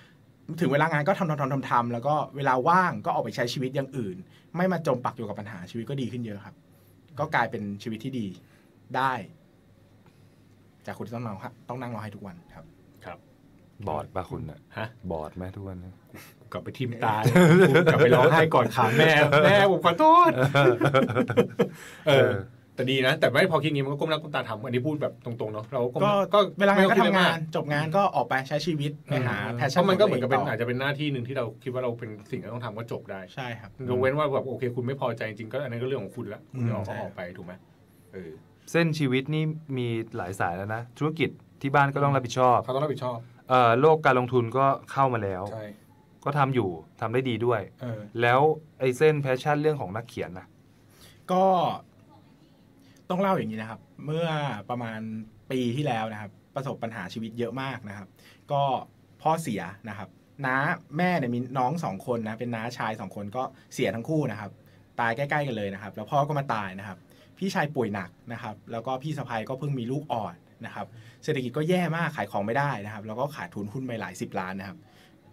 ถึงเวลางานก็ทำทำทำทำทำแล้วก็เวลาว่างก็ออกไปใช้ชีวิตอย่างอื่นไม่มาจมปักอยู่กับปัญหาชีวิตก็ดีขึ้นเยอะครับก็กลายเป็นชีวิตที่ดีได้จากคุณต้องนอนครับต้องนั่งรอให้ทุกวันครับครับบอดป่ะคุณนะฮะบอดไหมทุกวันนะกลับไปที่ตายกลับไปร้องไห้ก่อนขาแม่แม่ผมขอโทษเออแต่ดีนะแต่ไม่พอคิดงี้มันก็ก้มหน้าก้มตาทำอันนี้พูดแบบตรงๆเนาะเราก็ก็เวลาก็ทำงานจบงานก็ออกไปใช้ชีวิตไปหาแพชชั่นเพราะมันก็เหมือนกับเป็นอาจจะเป็นหน้าที่นึงที่เราคิดว่าเราเป็นสิ่งที่ต้องทำก็จบได้ใช่ครับยกเว้นว่าแบบโอเคคุณไม่พอใจจริงก็อันนั้นก็เรื่องของคุณละคุณจะออกก็ออกไปถูกไหมเออเส้นชีวิตนี่มีหลายสายแล้วนะธุรกิจที่บ้านก็ต้องรับผิดชอบเขาต้องรับผิดชอบเอ่อโลกการลงทุนก็เข้ามาแล้วก็ทำอยู่ทำได้ดีด้วยแล้วไอ้เส้นแพชชั่นเรื่องของนักเขียนนะก็ต้องเล่าอย่างนี้นะครับเมื่อประมาณปีที่แล้วนะครับประสบปัญหาชีวิตเยอะมากนะครับก็พ่อเสียนะครับน้าแม่เนี่ยมีน้องสองคนนะเป็นน้าชายสองคนก็เสียทั้งคู่นะครับตายใกล้ๆกันเลยนะครับแล้วพ่อก็มาตายนะครับพี่ชายป่วยหนักนะครับแล้วก็พี่สะใภ้ก็เพิ่งมีลูกอ่อนนะครับเศรษฐกิจก็แย่มากขายของไม่ได้นะครับแล้วก็ขาดทุนหุ้นไปหลายสิบล้านนะครับ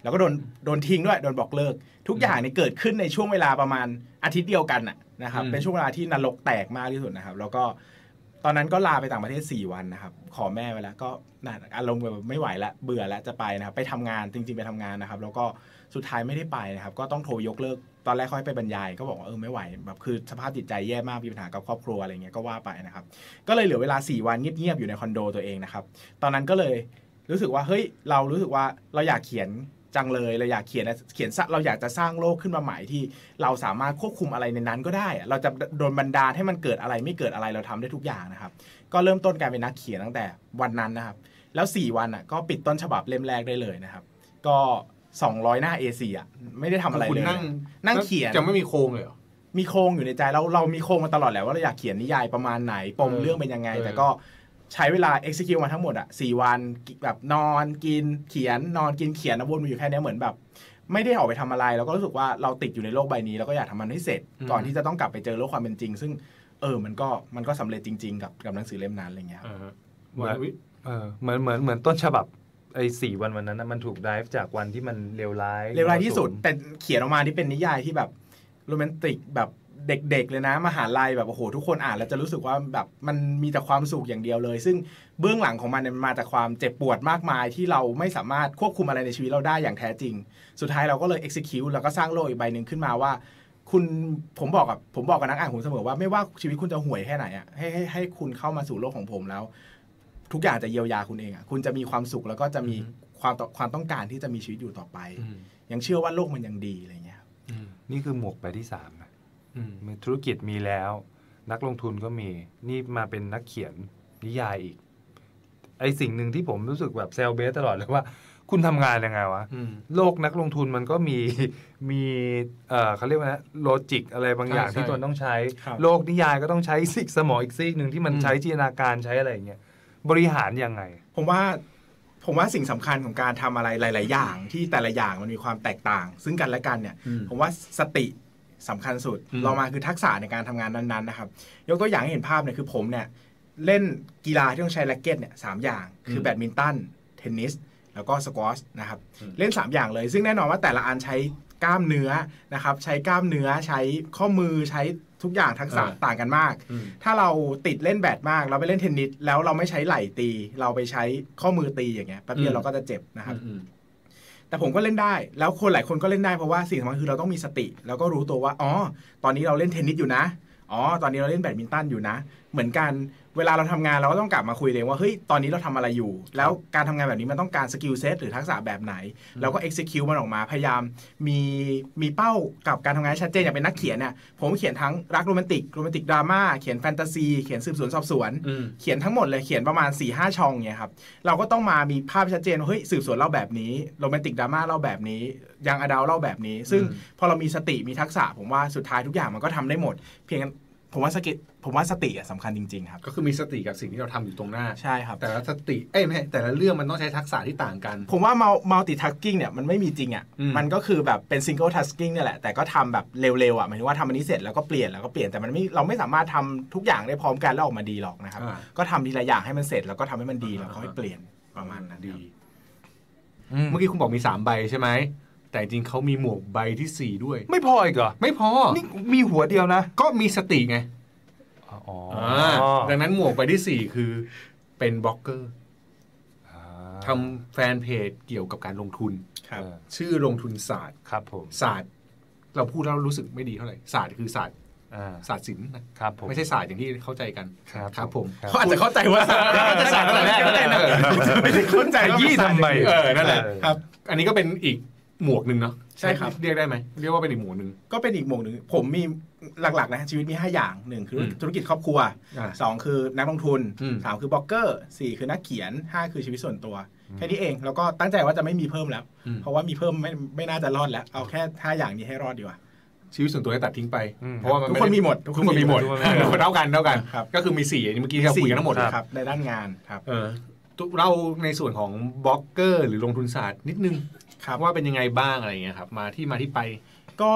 แล้วก็โดนโดนทิ้งด้วยโดนบอกเลิกทุกอย่างเนี่ยเกิดขึ้นในช่วงเวลาประมาณอาทิตย์เดียวกันนะนะครับเป็นช่วงเวลาที่นรกแตกมากที่สุดนะครับแล้วก็ตอนนั้นก็ลาไปต่างประเทศสี่วันนะครับขอแม่ไว้แล้วก็อารมณ์แบบไม่ไหวละเบื่อแล้วจะไปนะครับไปทำงานจริงๆไปทำงานนะครับแล้วก็สุดท้ายไม่ได้ไปนะครับก็ต้องโทรยกเลิกตอนแรกเขาให้ไปบรรยายก็บอกว่าเออไม่ไหวแบบคือสภาพจิตใจแย่มากมีปัญหากับครอบครัวอะไรเงี้ยก็ว่าไปนะครับก็เลยเหลือเวลาสี่วันเงียบๆอยู่ในคอนโดตัวเองนะครับตอนนั้นก็เลยรู้สึกว่าเฮ้ยเรารู้สึกว่าเราอยากเขียนจังเลยเราอยากเขียนเขียนเราอยากจะสร้างโลกขึ้นมาใหม่ที่เราสามารถควบคุมอะไรในนั้นก็ได้เราจะโดนบันดาลให้มันเกิดอะไรไม่เกิดอะไรเราทำได้ทุกอย่างนะครับก็เริ่มต้นการเป็นนักเขียนตั้งแต่วันนั้นนะครับแล้วสี่วันอ่ะก็ปิดต้นฉบับเล่มแรกได้เลยนะครับก็สองร้อยหน้า เอ สี่ อ่ะไม่ได้ทำอะไรเลยนั่งนั่งเขียนจะไม่มีโครงเลยเหรอมีโครงอยู่ในใจเราเรามีโครงมาตลอดแหละว่าเราอยากเขียนนิยายประมาณไหนปมเรื่องเป็นยังไงแต่ก็ใช้เวลา execute มาทั้งหมดอ่ะสี่วันแบบนอนกินเขียนนอนกินเขียนวนมาอยู่แค่นี้เหมือนแบบไม่ได้ออกไปทำอะไรแล้วก็รู้สึกว่าเราติดอยู่ในโลกใบนี้แล้วก็อยากทำมันให้เสร็จก่อนที่จะต้องกลับไปเจอโลกความเป็นจริงซึ่งเออมันก็มันก็สำเร็จจริงๆกับกับหนังสือเล่มนั้นอะไรเงี้ยเหมือนเหมือนเหมือนเหมือนต้นฉบับไอ้สี่วันวันนั้นมันถูกไดฟ์จากวันที่มันเลวร้ายเลวร้ายที่สุดแต่เขียนออกมาที่เป็นนิยายที่แบบโรแมนติกแบบเด็กๆเลยนะมหาลัยแบบโอ้โหทุกคนอ่านแล้วจะรู้สึกว่าแบบมันมีแต่ความสุขอย่างเดียวเลยซึ่งเบื้องหลังของมันเนี่ยมันมาจากความเจ็บปวดมากมายที่เราไม่สามารถควบคุมอะไรในชีวิตเราได้อย่างแท้จริงสุดท้ายเราก็เลย execute แล้วก็สร้างโลกอีกใบหนึ่งขึ้นมาว่าคุณผมบอกกับผมบอกกับนักอ่านผมเสมอว่าไม่ว่าชีวิตคุณจะห่วยแค่ไหนอ่ะให้ให้ให้คุณเข้ามาสู่โลกของผมแล้วทุกอย่างจะเยียวยาคุณเองอ่ะคุณจะมีความสุขแล้วก็จะมีความความต้องการที่จะมีชีวิตอยู่ต่อไปยังเชื่อว่าโลกมันยังดีอะไรเงี้ยนี่คือหมวกใบที่สามธุรกิจมีแล้วนักลงทุนก็มีนี่มาเป็นนักเขียนนิยายอีกไอสิ่งหนึ่งที่ผมรู้สึกแบบเซลเบสตลอดเลยว่าคุณทำงานยังไงวะโลกนักลงทุนมันก็มีมีเอ่อเขาเรียกว่านะโลจิกอะไรบางอย่างที่ตัวต้องใช้โลกนิยายก็ต้องใช้ซิกสมองอีกซิกหนึ่งที่มันใช้จินตนาการใช้อะไรอย่างเงี้ยบริหารยังไงผมว่าผมว่าสิ่งสำคัญของการทำอะไรหลายๆอย่างที่แต่ละอย่างมันมีความแตกต่างซึ่งกันและกันเนี่ยผมว่าสติสำคัญสุดเรามาคือทักษะในการทำงานนั้นๆนะครับยกตัวอย่างให้เห็นภาพเนี่ยคือผมเนี่ย เล่นกีฬาที่ต้องใช้แร็กเก็ตเนี่ยสามอย่างคือแบดมินตันเทนนิสแล้วก็สควอชนะครับเล่นสามอย่างเลยซึ่งแน่นอนว่าแต่ละอันใช้กล้ามเนื้อนะครับใช้กล้ามเนื้อใช้ข้อมือใช้ทุกอย่างทักษะต่างกันมากถ้าเราติดเล่นแบดมากเราไปเล่นเทนนิสแล้วเราไม่ใช้ไหล่ตีเราไปใช้ข้อมือตีอย่างเงี้ยแป๊บเดียวเราก็จะเจ็บนะครับแต่ผมก็เล่นได้แล้วคนหลายคนก็เล่นได้เพราะว่าสิ่งสำคัญคือเราต้องมีสติแล้วก็รู้ตัวว่าอ๋อตอนนี้เราเล่นเทนนิสอยู่นะอ๋อตอนนี้เราเล่นแบดมินตันอยู่นะเหมือนกันเวลาเราทำงานเราก็ต้องกลับมาคุยเองว่าเฮ้ยตอนนี้เราทำอะไรอยู่แล้วการทำงานแบบนี้มันต้องการสกิลเซตหรือทักษะแบบไหนเราก็ execute มันออกมาพยายามมีมีเป้ากับการทำงานชัดเจนอย่างเป็นนักเขียนเนี่ยผมเขียนทั้งรักโรแมนติกโรแมนติกดราม่าเขียนแฟนตาซีเขียนสืบสวนสอบสวนเขียนทั้งหมดเลยเขียนประมาณ สี่ห้า ช่องเนี่ยครับเราก็ต้องมามีภาพชัดเจนเฮ้ยสืบสวนเล่าแบบนี้โรแมนติกดราม่าเล่าแบบนี้ยังอดัลเล่าแบบนี้ซึ่งพอเรามีสติมีทักษะผมว่าสุดท้ายทุกอย่างมันก็ทำได้หมดเพียงผมว่าสกิลผมว่าสติสำคัญจริงๆครับก็คือมีสติกับสิ่งที่เราทำอยู่ตรงหน้าใช่ครับแต่ละสติเอ้ยไม่แต่ละเรื่องมันต้องใช้ทักษะที่ต่างกันผมว่า multitasking เนี่ยมันไม่มีจริงอ่ะมันก็คือแบบเป็น single tasking เนี่ยแหละแต่ก็ทำแบบเร็วๆอ่ะหมายถึงว่าทำอันนี้เสร็จแล้วก็เปลี่ยนแล้วก็เปลี่ยนแต่มันไม่เราไม่สามารถทำทุกอย่างได้พร้อมกันแล้วออกมาดีหรอกนะครับก็ทำทีละอย่างให้มันเสร็จแล้วก็ทำให้มันดีแล้วค่อยเปลี่ยนประมาณนั้นดีเมื่อกี้คุณบอกมีสามใบใช่ไหมแต่จริงเขามีหมวกใบที่สี่ด้วยไม่พออีกเหรอไม่พอนี่มีหัวเดียวนะก็มีสติไงอ๋อดังนั้นหมวกใบที่สี่คือเป็นบล็อกเกอร์ทำแฟนเพจเกี่ยวกับการลงทุนชื่อลงทุนศาสตร์ครับผมศาสตร์เราพูดแล้วรู้สึกไม่ดีเท่าไหร่ศาสตร์คือศาสตร์ศาสตร์ศิลป์นะครับผมไม่ใช่ศาสตร์อย่างที่เข้าใจกันครับผมเขาอาจจะเข้าใจว่าศาสตร์อะไรก็ได้นะไม่ได้เข้าใจยี่ทำไมเออนั่นแหละครับอันนี้ก็เป็นอีกหมวกหนึ่งเนาะใช่ครับเรียกได้ไหมเรียกว่าเป็นอีกหมวกหนึ่งก็เป็นอีกหมวกหนึ่งผมมีหลักๆนะชีวิตมีห้าอย่างหนึ่งคือธุรกิจครอบครัวสองคือนักลงทุนสามคือบล็อกเกอร์สี่คือนักเขียนห้าคือชีวิตส่วนตัวแค่นี้เองแล้วก็ตั้งใจว่าจะไม่มีเพิ่มแล้วเพราะว่ามีเพิ่มไม่ไม่น่าจะรอดแล้วเอาแค่ห้าอย่างนี้ให้รอดดีกว่าชีวิตส่วนตัวให้ตัดทิ้งไปเพราะว่าทุกคนมีหมดทุกคนมีหมดเท่ากันเท่ากันก็คือมีสี่เมื่อกี้ที่เราคุยกันทั้งหมดครับในด้านงานครับเราในส่วนของบล็อกเกอร์หรือลงทุนศาสตร์นิดนึงว่าเป็นยังไงบ้างอะไรอย่างเงี้ยครับมาที่มาที่ไปก็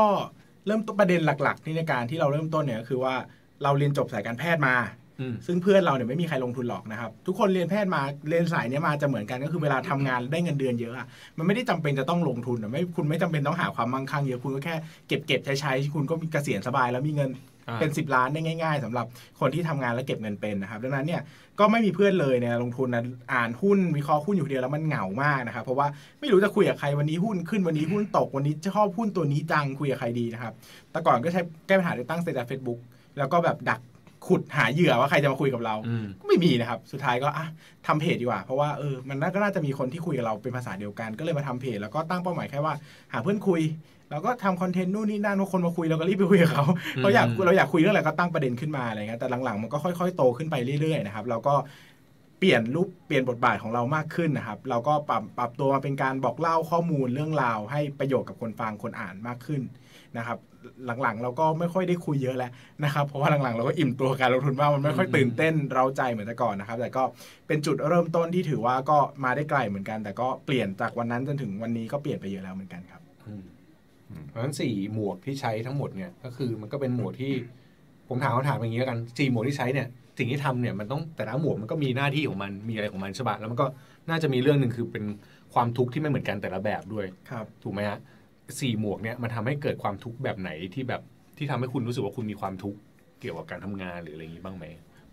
เริ่มประเด็นหลักๆที่ในการที่เราเริ่มต้นเนี่ยก็คือว่าเราเรียนจบสายการแพทย์มาซึ่งเพื่อนเราเนี่ยไม่มีใครลงทุนหรอกนะครับทุกคนเรียนแพทย์มาเรียนสายนี้มาจะเหมือนกันก็คือเวลาทำงานได้เงินเดือนเยอะอ่ะมันไม่ได้จำเป็นจะต้องลงทุนไม่คุณไม่จำเป็นต้องหาความมั่งคั่งเยอะคุณก็แค่เก็บเก็บใช้ใช้คุณก็มีเกษียณสบายแล้วมีเงินเป็นสิบล้านได้ง่ายๆสำหรับคนที่ทำงานและเก็บเงินเป็นนะครับดังนั้นเนี่ยก็ไม่มีเพื่อนเลยในลงทุนนะอ่านหุ้นวิเคราะห์หุ้นอยู่เดียวแล้วมันเหงามากนะครับเพราะว่าไม่รู้จะคุยกับใครวันนี้หุ้นขึ้นวันนี้หุ้นตกวันนี้ชอบหุ้นตัวนี้จังคุยกับใครดีนะครับแต่ก่อนก็ใช้แก้ปัญหาโดยตั้งเซตเฟซบุ๊กแล้วก็แบบดักขุดหาเหยื่อว่าใครจะมาคุยกับเราก็ไม่มีนะครับสุดท้ายก็อ่ะทำเพจดีกว่าเพราะว่าเออมันก็น่าจะมีคนที่คุยกับเราเป็นภาษาเดียวกันก็เลยมาทำเพจแล้วก็ตั้งเป้าหมายแค่ว่าหาเพื่อนคุยแล้วก็ทำคอนเทนต์นู่นนี่นั่นคนมาคุยเราก็รีบไปคุยกับเขาเราอยากเราอยากคุยเรื่องอะไรก็ตั้งประเด็นขึ้นมาอะไรเงี้ยแต่หลังๆมันก็ค่อยๆโตขึ้นไปเรื่อยๆนะครับเราก็เปลี่ยนรูปเปลี่ยนบทบาทของเรามากขึ้นนะครับเราก็ปรับปรับตัวมาเป็นการบอกเล่าข้อมูลเรื่องราวให้ประโยชน์กับคนฟังคนอ่านมากขึ้นนะครับหลังๆเราก็ไม่ค่อยได้คุยเยอะแล้วนะครับเพราะว่าหลังๆเราก็อิ่มตัวการลงทุนมากมันไม่ค่อยตื่นเต้นเร้าใจเหมือนแต่ก่อนนะครับแต่ก็เป็นจุดเริ่มต้นที่ถือว่าก็มาได้ไกลเหมือนกันแต่ก็เปลี่ยนจากวันนั้นจนถึงวันนี้ก็เปลี่ยนไปเยอะแล้วเหมือนกันครับเพราะฉะนั้นสี่หมวกที่ใช้ทั้งหมดเนี่ยก็คือมันก็เป็นหมวกที่ผมถามเขาถามอย่างนี้แล้วกันสี่หมวกที่ใช้เนี่ยสิ่งที่ทำเนี่ยมันต้องแต่ละหมวกมันก็มีหน้าที่ของมันมีอะไรของมันใช่ปะแล้วมันก็น่าจะมีเรื่องนึงคือเป็นความทุกข์ที่ไม่เหมือนกันแต่ละแบบด้วยถูกไหมฮะสี่หมวกเนี่ยมันทำให้เกิดความทุกข์แบบไหนที่แบบที่ทำให้คุณรู้สึกว่าคุณมีความทุกข์เกี่ยวกับการทำงานหรืออะไรอย่างนี้บ้างไหม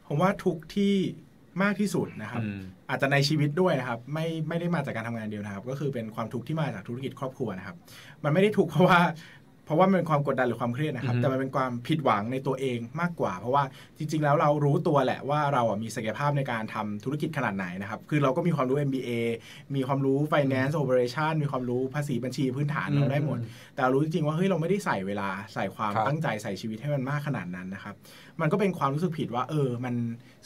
ผมว่าทุกข์ที่มากที่สุดนะครับอาจจะในชีวิตด้วยนะครับไม่ไม่ได้มาจากการทำงานเดียวนะครับก็คือเป็นความทุกข์ที่มาจากธุรกิจครอบครัวนะครับมันไม่ได้ทุกข์เพราะว่าเพราะว่ามันเป็นความกดดันหรือความเครียดนะครับแต่มันเป็นความผิดหวังในตัวเองมากกว่าเพราะว่าจริงๆแล้วเรารู้ตัวแหละว่าเราอ่ะมีศักยภาพในการทำธุรกิจขนาดไหนนะครับคือเราก็มีความรู้ เอ็ม บี เอ มีความรู้ Finance Operation มีความรู้ภาษีบัญชีพื้นฐานเราได้หมดแต่เรารู้จริงๆว่าเฮ้ยเราไม่ได้ใส่เวลาใส่ความตั้งใจใส่ชีวิตให้มันมากขนาดนั้นนะครับมันก็เป็นความรู้สึกผิดว่าเออมัน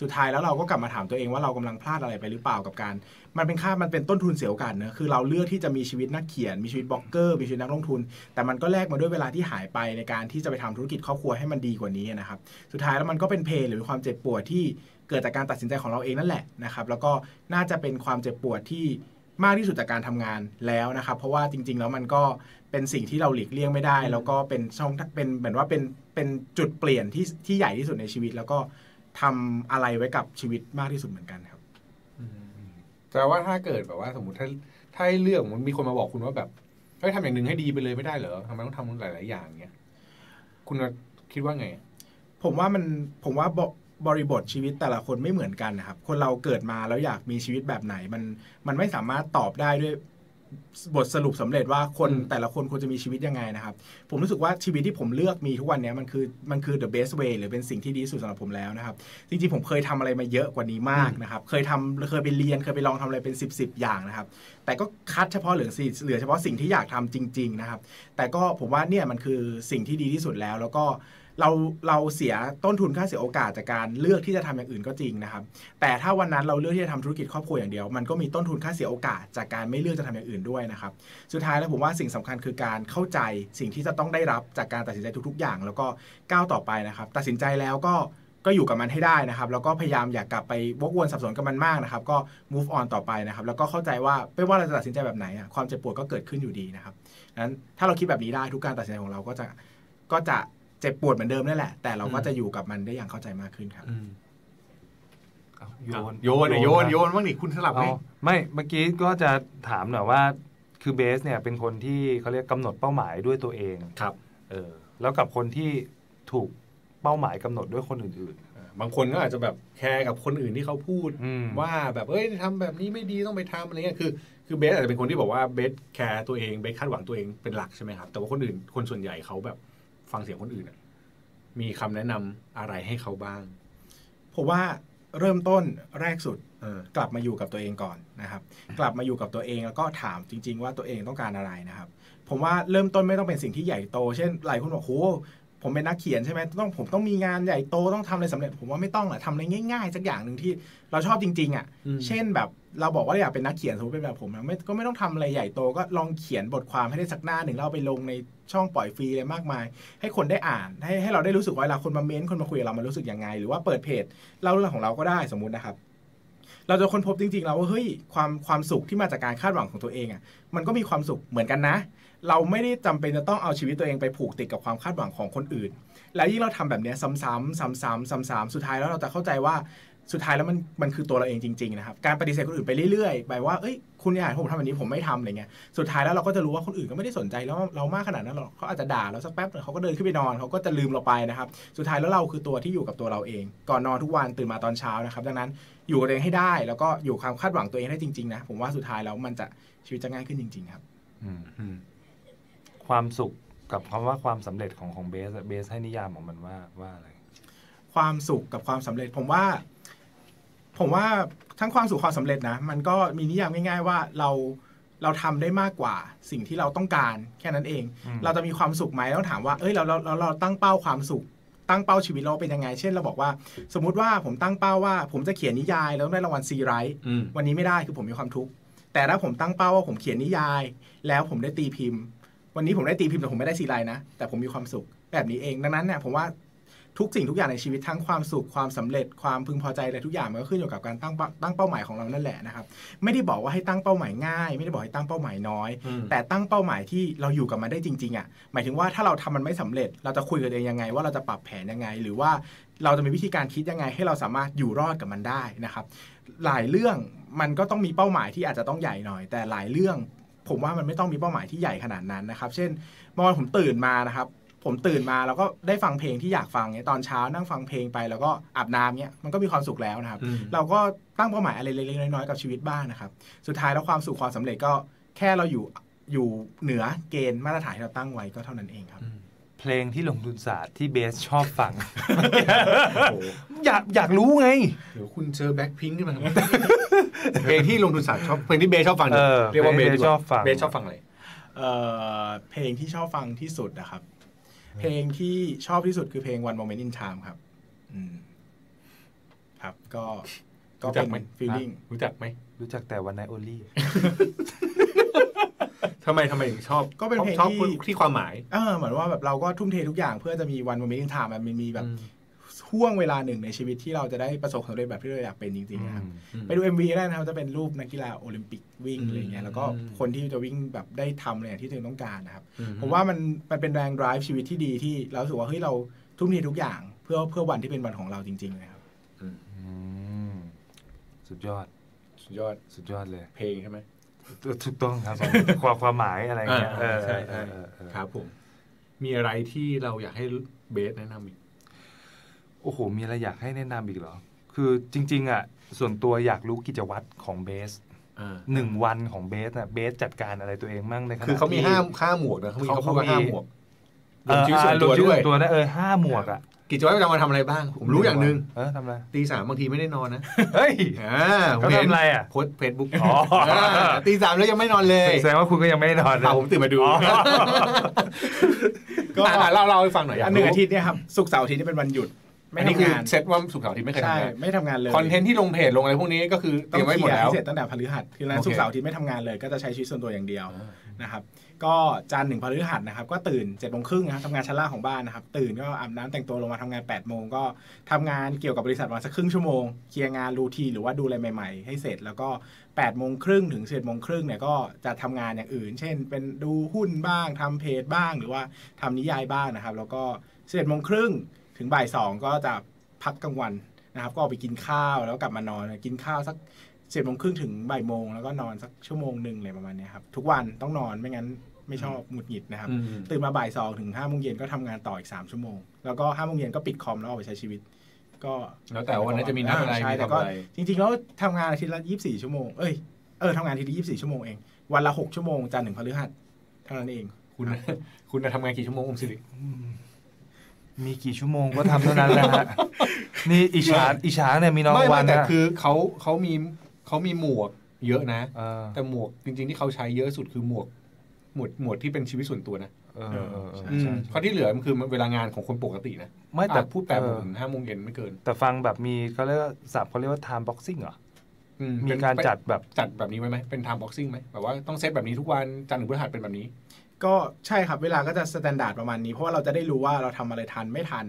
สุดท้ายแล้วเราก็กลับมาถามตัวเองว่าเรากำลังพลาดอะไรไปหรือเปล่ากับการมันเป็นค่ามันเป็นต้นทุนเสียโอกาสนะคือเราเลือกที่จะมีชีวิตนักเขียนมีชีวิตบล็อกเกอร์มีชีวิตนักลงทุนแต่มันก็แลกมาด้วยเวลาที่หายไปในการที่จะไปทำธุรกิจครอบครัวให้มันดีกว่านี้นะครับสุดท้ายแล้วมันก็เป็นเพนหรือความเจ็บปวดที่เกิดจากการตัดสินใจของเราเองนั่นแหละนะครับแล้วก็น่าจะเป็นความเจ็บปวดที่มากที่สุดจากการทำงานแล้วนะครับเพราะว่าจริงๆแล้วมันก็เป็นสิ่งที่เราหลีกเลี่ยงไม่ได้แล้วก็เป็นช่องเป็นเหมือนว่าเป็นเป็นจุดเปลี่ยนที่ที่ใหญ่ที่สุดในชีวิตแล้วก็ ทำอะไรไว้กับชีวิตมากที่สุดเหมือนกันครับแต่ว่าถ้าเกิดแบบว่าสมมติถ้าถ้าเรื่องมันมีคนมาบอกคุณว่าแบบเฮ้ยทำอย่างหนึ่งให้ดีไปเลยไม่ได้เหรอทำไมต้องทำหลายๆอย่างเงี้ยคุณคิดว่าไงผมว่ามันผมว่าบริบทชีวิตแต่ละคนไม่เหมือนกันนะครับคนเราเกิดมาแล้วอยากมีชีวิตแบบไหนมันมันไม่สามารถตอบได้ด้วยบทสรุปสำเร็จว่าคนแต่ละคนควรจะมีชีวิตยังไงนะครับผมรู้สึกว่าชีวิตที่ผมเลือกมีทุกวันนี้มันคือมันคือ the best way หรือเป็นสิ่งที่ดีสุดสำหรับผมแล้วนะครับจริงๆผมเคยทำอะไรมาเยอะกว่านี้มากนะครับเคยทำเคยไปเรียนเคยไปลองทำอะไรเป็นสิบ สิบอย่างนะครับแต่ก็คัดเฉพาะเหลือเหลือเฉพาะสิ่งที่อยากทำจริงๆนะครับแต่ก็ผมว่าเนี่ยมันคือสิ่งที่ดีที่สุดแล้วแล้วก็เราเราเสียต้นทุนค่าเสียโอกาสจากการเลือกที่จะทำอย่างอื่นก็จริงนะครับแต่ถ้าวันนั้นเราเลือกที่จะทำธุรกิจครอบครัวอย่างเดียวมันก็มีต้นทุนค่าเสียโอกาสจากการไม่เลือกจะทำอย่างอื่นด้วยนะครับสุดท้ายแล้วผมว่าสิ่งสำคัญคือการเข้าใจสิ่งที่จะต้องได้รับจากการตัดสินใจทุกๆอย่างแล้วก็ก้าวต่อไปนะครับตัดสินใจแล้วก็ก็อยู่กับมันให้ได้นะครับแล้วก็พยายามอย่ากลับไปวกวนสับสนกับมันมากนะครับก็ move on ต่อไปนะครับแล้วก็เข้าใจว่าไม่ว่าเราจะตัดสินใจแบบไหนความเจ็บปวดก็เกิดขึ้นอยู่ดีนะครับนั้นถ้าเราคิดแบบนี้ได้ทุกการตัดสินใจของเราก็จะก็จะเจ็บปวดเหมือนเดิมนั่นแหละแต่เราก็จะอยู่กับมันได้อย่างเข้าใจมากขึ้นครับโยนโยนโยนโยนบ้างนี่คุณสลับไหมไม่เมื่อกี้ก็จะถามหน่อยว่าคือเบสเนี่ยเป็นคนที่เขาเรียกกำหนดเป้าหมายด้วยตัวเองครับเออแล้วกับคนที่ถูกเป้าหมายกำหนดด้วยคนอื่นๆบางคนก็อาจจะแบบแคร์กับคนอื่นที่เขาพูดว่าแบบเอ้ยทำแบบนี้ไม่ดีต้องไปทำอะไรเงี้ยคือคือเบสอาจจะเป็นคนที่บอกว่าเบสแคร์ตัวเองเบสคาดหวังตัวเองเป็นหลักใช่ไหมครับแต่ว่าคนอื่นคนส่วนใหญ่เขาแบบฟังเสียงคนอื่นมีคำแนะนำอะไรให้เขาบ้างผมว่าเริ่มต้นแรกสุดกลับมาอยู่กับตัวเองก่อนนะครับกลับมาอยู่กับตัวเองแล้วก็ถามจริงๆว่าตัวเองต้องการอะไรนะครับผมว่าเริ่มต้นไม่ต้องเป็นสิ่งที่ใหญ่โตเช่นหลายคนบอกโหผมเป็นนักเขียนใช่ไหมต้องผมต้องมีงานใหญ่โตต้องทำอะไรสำเร็จผมว่าไม่ต้องแหละทำอะไรง่ายๆสักอย่างหนึ่งที่เราชอบจริงๆอ่ะเช่นแบบเราบอกว่าอยากเป็นนักเขียนสมมติเป็นแบบผมนะไม่ก็ไม่ต้องทำอะไรใหญ่โตก็ลองเขียนบทความให้ได้สักหน้าหนึ่งเราไปลงในช่องปล่อยฟรีอะไรมากมายให้คนได้อ่านให้ให้เราได้รู้สึกว่าเวลาคนมาเม้นคนมาคุยกับเรามันรู้สึกยังไงหรือว่าเปิดเพจเล่าเรื่องของเราก็ได้สมมตินะครับเราจะค้นพบจริงๆแล้วว่าเฮ้ยความความสุขที่มาจากการคาดหวังของตัวเองอ่ะมันก็มีความสุขเหมือนกันนะเราไม่ได้จำเป็นจะต้องเอาชีวิตตัวเองไปผูกติด ก, กับความคาดหวังของคนอื่นแล้วยิ่งเราทำแบบนี้ซ้ำๆซ้ำๆซ้ำๆสุดท้ายแล้วเราจะเข้าใจว่าสุดท้ายแล้วมันมันคือตัวเราเองจริงๆนะครับการปฏิเสธคนอื่นไปเรื่อยๆไปว่าเอ้ยคุณอยากให้ผมทำแบบนี้ผมไม่ทำอะไรเงี้ยสุดท้ายแล้วเราก็จะรู้ว่าคนอื่นก็ไม่ได้สนใจแล้วเรามากขนาดนั้นหรอกเขาอาจจะด่าเราสักแป๊บนึงเขาก็เดินขึ้นไปนอนเขาก็จะลืมเราไปนะครับสุดท้ายแล้วเราคือตัวที่อยู่กับตัวเราเองก่อนนอนทุกวันตื่นมาตอนเช้านะครับดังนั้นอยู่กับตัวเองให้ได้แล้วก็อยู่ความคาดหวังตัวเองได้จริงๆนะผมว่าสุดท้ายแล้วมันจะชีวิตจะง่ายขึ้นจริงๆครับความสุขกับคำว่าความสำเร็จของของเบสเบสให้นิยามของมันว่าว่าอะไรความสุขกับความสำเร็จผมว่าผมว่าทั้งความสุขความสำเร็จนะมันก็มีนิยามง่ายๆว่าเราเราทำได้มากกว่าสิ่งที่เราต้องการแค่นั้นเองเราจะมีความสุขไหมต้องถามว่าเอ้ยเราเราเราเราตั้งเป้าความสุขตั้งเป้าชีวิตเราเป็นยังไงเช่นเราบอกว่าสมมติว่าผมตั้งเป้าว่าผมจะเขียนนิยายแล้วได้รางวัลซีไรท์วันนี้ไม่ได้คือผมมีความทุกข์แต่ถ้าผมตั้งเป้าว่าผมเขียนนิยายแล้วผมได้ตีพิมพ์วันนี้ผมได้ตีพิมพ์แต่ผมไม่ได้ซีไรท์นะแต่ผมมีความสุขแบบนี้เองดังนั้นเนี่ยผมว่าทุกสิ่งทุกอย่างในชีวิตทั้งความสุขความสำเร็จความพึงพอใจอะไรทุกอย่างมันก็ขึ้นอยู่กับการตั้งตั้งเป้าหมายของเรานั่นแหละนะครับไม่ได้บอกว่าให้ตั้งเป้าหมายง่ายไม่ได้บอกให้ตั้งเป้าหมายน้อยแต่ตั้งเป้าหมายที่เราอยู่กับมันได้จริงๆอ่ะหมายถึงว่าถ้าเราทำมันไม่สำเร็จเราจะคุยกับตัวเองยังไงว่าเราจะปรับแผนยังไงหรือว่าเราจะมีวิธีการคิดยังไงให้เราสามารถอยู่รอดกับมันได้นะครับหลายเรื่องมันก็ต้องมีเป้าหมายที่อาจจะต้องใหญ่หน่อยแต่หลายเรื่องผมว่ามันไม่ต้องมีเป้าหมายที่ใหญ่ขนาดนั้นนะครับเช่นเมื่อวันผมตื่นมานะครับผมตื่นมาแล้วก็ได้ฟังเพลงที่อยากฟังเนี่ยตอนเช้านั่งฟังเพลงไปแล้วก็อาบน้ำเนี่ยมันก็มีความสุขแล้วนะครับเราก็ตั้งเป้าหมายอะไรเล็กๆน้อยๆกับชีวิตบ้างนะครับสุดท้ายแล้วความสุขความสำเร็จก็แค่เราอยู่อยู่เหนือเกณฑ์มาตรฐานที่เราตั้งไว้ก็เท่านั้นเองครับเพลงที่ลงทุนศาสตร์ที่เบสชอบฟัง อยากอยากรู้ไงเดี๋ยวคุณเจอแบ็คพิงค์ขึ้นมาเพลงที่ลงทุนศาสตร์ชอบเพลงที่เบสชอบฟังเรียกว่าเบสชอบฟังเบสชอบฟังอะไรเพลงที่ชอบฟังที่สุดนะครับเพลงที่ชอบที่สุดคือเพลง One Moment in Time ครับอืมครับก็ก็เป็น feeling รู้จักไหมรู้จักแต่ One Night Only ทำไมทำไมถึงชอบก็เป็นเพลงที่ที่ความหมายเออเหมือนว่าแบบเราก็ทุ่มเททุกอย่างเพื่อจะมี One Moment in Time มันมีแบบช่วงเวลาหนึ่งในชีวิตที่เราจะได้ประสบความสำเร็จแบบที่เราอยากเป็นจริงๆนะครับไปดู เอ็ม วี ได้นะครับจะเป็นรูปนักกีฬาโอลิมปิกวิ่งอะไรเงี้ยแล้วก็คนที่จะวิ่งแบบได้ทำอะไรที่ตัวเองต้องการนะครับผมว่ามันมันเป็นแรง drive ชีวิตที่ดีที่เรารู้สึกว่าเฮ้ยเราทุ่มเททุกอย่างเพื่อเพื่อวันที่เป็นวันของเราจริงๆนะครับ สุดยอดสุดยอดสุดยอดเลยเพลงใช่ไหมถูกต้องครับความความหมายอะไรเงี้ยใช่ใช่ครับผมมีอะไรที่เราอยากให้เบสแนะนำอีกโอ้โหมีอะไรอยากให้แนะนำอีกเหรอคือจริงๆอ่ะส่วนตัวอยากรู้กิจวัตรของเบสหนึ่งวันของเบสน่ะเบสจัดการอะไรตัวเองมั่งในขณะคือเขามีห้าห้าหมวกนะเขามีเขาพูดว่าห้าหมวกลงชื่อส่วนตัวด้วยตัวนะเออห้าหมวกอ่ะกิจวัตรประจำวันทำอะไรบ้างผมรู้อย่างนึงเออทำอะไรตีสามบางทีไม่ได้นอนนะเฮ้ยอ่าผมเห็นอะไรอ่ะโพสเฟซบุ๊กอ๋อตีสามแล้วยังไม่นอนเลยแสดงว่าคุณก็ยังไม่ได้นอนเลยผมตื่นมาดูก็เล่าเล่าให้ฟังหน่อยอันหนึ่งอาทิตย์เนี่ยครับศุกร์เสาร์อาทิตย์นี่เป็นวันหยุดไม่ทำงานเซตว่าศุกร์เสาร์อาทิตย์ไม่เคยทำงานไม่ทำงานเลยคอนเทนต์ที่ลงเพจลงอะไรพวกนี้ก็คือเตรียมไว้หมดแล้วเสร็จตั้งแต่พฤหัสคือศุกร์เสาร์อาทิตย์ไม่ทำงานเลยก็จะใช้ชีวิตส่วนตัวอย่างเดียวนะครับก็จันทร์ถึงพฤหัสนะครับก็ตื่นเจ็ดโมงครึ่งนะครับทำงานชั้นล่างของบ้านนะครับตื่นก็อาบน้ำแต่งตัวลงมาทำงานแปดโมงก็ทำงานเกี่ยวกับบริษัทมาสักครึ่งชั่วโมงเคลียร์งานรูทีหรือว่าดูอะไรใหม่ๆให้เสร็จแล้วก็แปดโมงครึ่งถึงสิบเอ็ดโมงครึ่งเนี่ยก็จะทำงานอย่างอื่นเช่นเป็นดูหุ้นบ้างทำเพจบ้างหรือว่าทำนิยายบ้างนะครับแล้วก็สิบเอ็ดโมงครึ่งถึงบ่ายสองก็จะพักกลางวันนะครับก็ออกไปกินข้าวแล้วกลับมานอนกินข้าวสักสิบโมงครึ่งถึงบ่ายโมงแล้วก็นอนสักชั่วโมงหนึ่งอะไรประมาณนี้ครับทุกวันต้องนอนไม่งั้นไม่ชอบหงุดหงิดนะครับตื่นมาบ่ายสองถึงห้าโมงเย็นก็ทำงานต่ออีกสามชั่วโมงแล้วก็ห้าโมงเย็นก็ปิดคอมแล้วออกไปใช้ชีวิตก็แล้วแต่วันนั้นจะมีนัดอะไรแต่ก็จริงๆแล้วทำงานอาทิตย์ละยี่สิบสี่ชั่วโมงเอ้ยเออทำงานอาทิตย์ละยี่สิบสี่ชั่วโมงเองวันละหกชั่วโมงจันทร์ถึงพฤหัสเท่านั้นเองคุณคุณจะทำงานกี่ชั่วโมงอมสิริมีกี่ชั่วโมงก็ทำเท่านั้นแหละฮะนี่อิจฉาอิจฉาเนี่ยมีน้องวันนะแต่คือเขาเขามีเขามีหมวกเยอะนะแต่หมวกจริงๆที่เขาใช้เยอะสุดคือหมวกหมวดหมวดที่เป็นชีวิตส่วนตัวนะเพราะที่เหลือมันคือเวลางานของคนปกตินะไม่แต่พูดแปดโมงห้าโมงเย็นไม่เกินแต่ฟังแบบมีเขาเรียกว่าศัพท์เขาเรียกว่า time boxing เหรอมีการจัดแบบจัดแบบนี้ไว้ไหมเป็น time boxing ไหมแบบว่าต้องเซตแบบนี้ทุกวันจันทร์ถึงพฤหัสเป็นแบบนี้ก็ใช่ครับเวลาก็จะสแตนดาร์ดประมาณนี้เพราะว่าเราจะได้รู้ว่าเราทำอะไรทันไม่ทั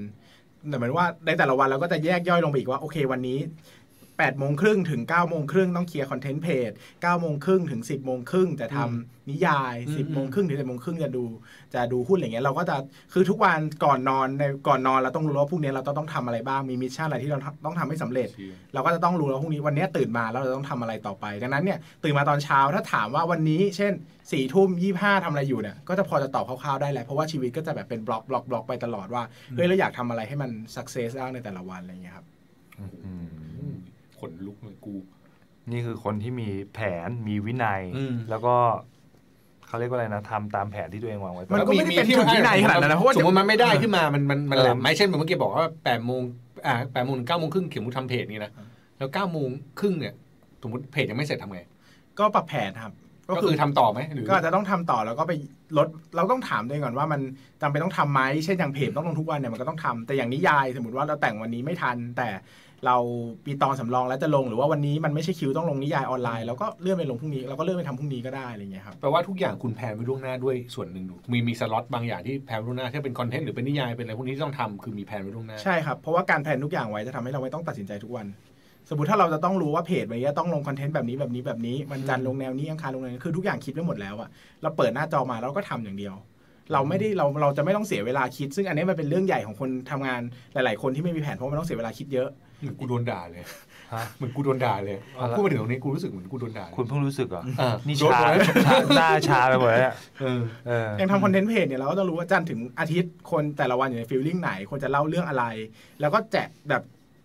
นแต่หมายว่าในแต่ละวันเราก็จะแยกย่อยลงไปอีกว่าโอเควันนี้แปดโมงครึ่งถึงเก้าโมงครึ่งต้องเคลียร์คอนเทนต์เพจเก้าโมงครึ่งถึงสิบโมงครึ่งจะทำนิยายสิบโมงครึ่งถึงสิบโมงครึ่งจะดูจะดูหุ้นอะไรเงี้ยเราก็จะคือทุกวันก่อนนอนในก่อนนอนเราต้องรู้ว่าพรุ่งนี้เราต้องทำอะไรบ้างมีมิชชั่นอะไรที่เราต้องทำให้สำเร็จเราก็จะต้องรู้แล้วพรุ่งนี้วันนี้ตื่นมาแล้วเราต้องทำอะไรต่อไปดังนั้นเนี่ยตื่นมาตอนเช้าถ้าถามว่าวันนี้เช่นสี่ทุ่มยี่สิบห้าทำอะไรอยู่เนี่ยก็จะพอจะตอบคร่าวๆได้เลยเพราะว่าชีวิตก็จะแบบเป็นบล็อกบล็อกบล็อกไปตลอดว่าเฮ้ยเราอยากทำอะไรให้มันสักเซสบ้างในแต่ละวันอะไรเงี้ยครับขนลุกเลยกูนี่คือคนที่มีแผนมีวินัยแล้วก็เขาเรียกว่าอะไรนะทำตามแผนที่ตัวเองวางไว้มันก็ไม่ได้เป็นที่วินัยขนาดนั้นนะเพราะสมมติมันไม่ได้ขึ้นมามันมันมันแหลมไม่เช่นเหมือนเมื่อกี้บอกว่าแปดโมงอ่าแปดโมงถึงเก้าโมงครึ่งเขียนมุกทำเพจนี่นะแล้วเก้าโมงครึ่งเนี่ยสมมติเพจยังไม่เสร็จทำไงก็ปรับแผนครับก็คือทำต่อไหมหรือก็จะต้องทำต่อแล้วก็ไปลดเราต้องถามด้วยก่อนว่ามันจำเป็นต้องทำไหมเช่นอย่างเพจต้องลงทุกวันเนี่ยมันก็ต้องทำแต่อย่างนิยายสมมติว่าเราแต่งวันนี้ไม่ทันแต่เราปีตอนสำรองแล้วจะลงหรือว่าวันนี้มันไม่ใช่คิวต้องลงนิยายออนไลน์แล้วก็เลื่อนไปลงพรุ่งนี้เราก็เลื่อนไปทำพรุ่งนี้ก็ได้อะไรเงี้ยครับแปลว่าทุกอย่างคุณแพลนไว้ล่วงหน้าด้วยส่วนหนึ่งมีมีสล็อตบางอย่างที่แพลนล่วงหน้าถ้าเป็นคอนเทนต์หรือเป็นนิยายเป็นอะไรพวกนี้ที่ต้องทำคือมีแพลนไว้ล่วงหน้าใช่ครับเพราะว่าการแพลนทุกอย่างไว้จะทำให้เราไม่ต้องตัดสินใจทุกวันสมมติถ้าเราจะต้องรู้ว่าเพจวันนี้ต้องลงคอนเทนต์แบบนี้แบบนี้แบบนี้วันจันทร์ลงแนวนี้อังคารลงแนวนี้คือทุกอย่างคิดไว้หมดแล้วอะเราเปิดหน้าจอมาแล้วก็ทำอย่างเดียวเราไม่ได้เราเราจะไม่ต้องเสียเวลาคิดซึ่งอันนี้มันเป็นเรื่องใหญ่ของคนทำงานหลายๆคนที่ไม่มีแผนเพราะมันต้องเสียเวลาคิดเยอะเหมือนกูโดนด่าเลยเหมือนกูโดนด่าเลยพูดมาถึงตรงนี้กูรู้สึกเหมือนกูโดนด่าคุณเพิ่งรู้สึกเหรอนี่ชาหน้าชาไปหมดแล้วยังทำคอนเทนต์เพจเนี่ยเราก็ต้องรู้ว่าจันทร์ถึงอาทิตย์คนแต่ละวันอยู่ในฟีลลิ่งไหนคนจะเล่าเรื่องอะไรแล้วก็แจกแบบ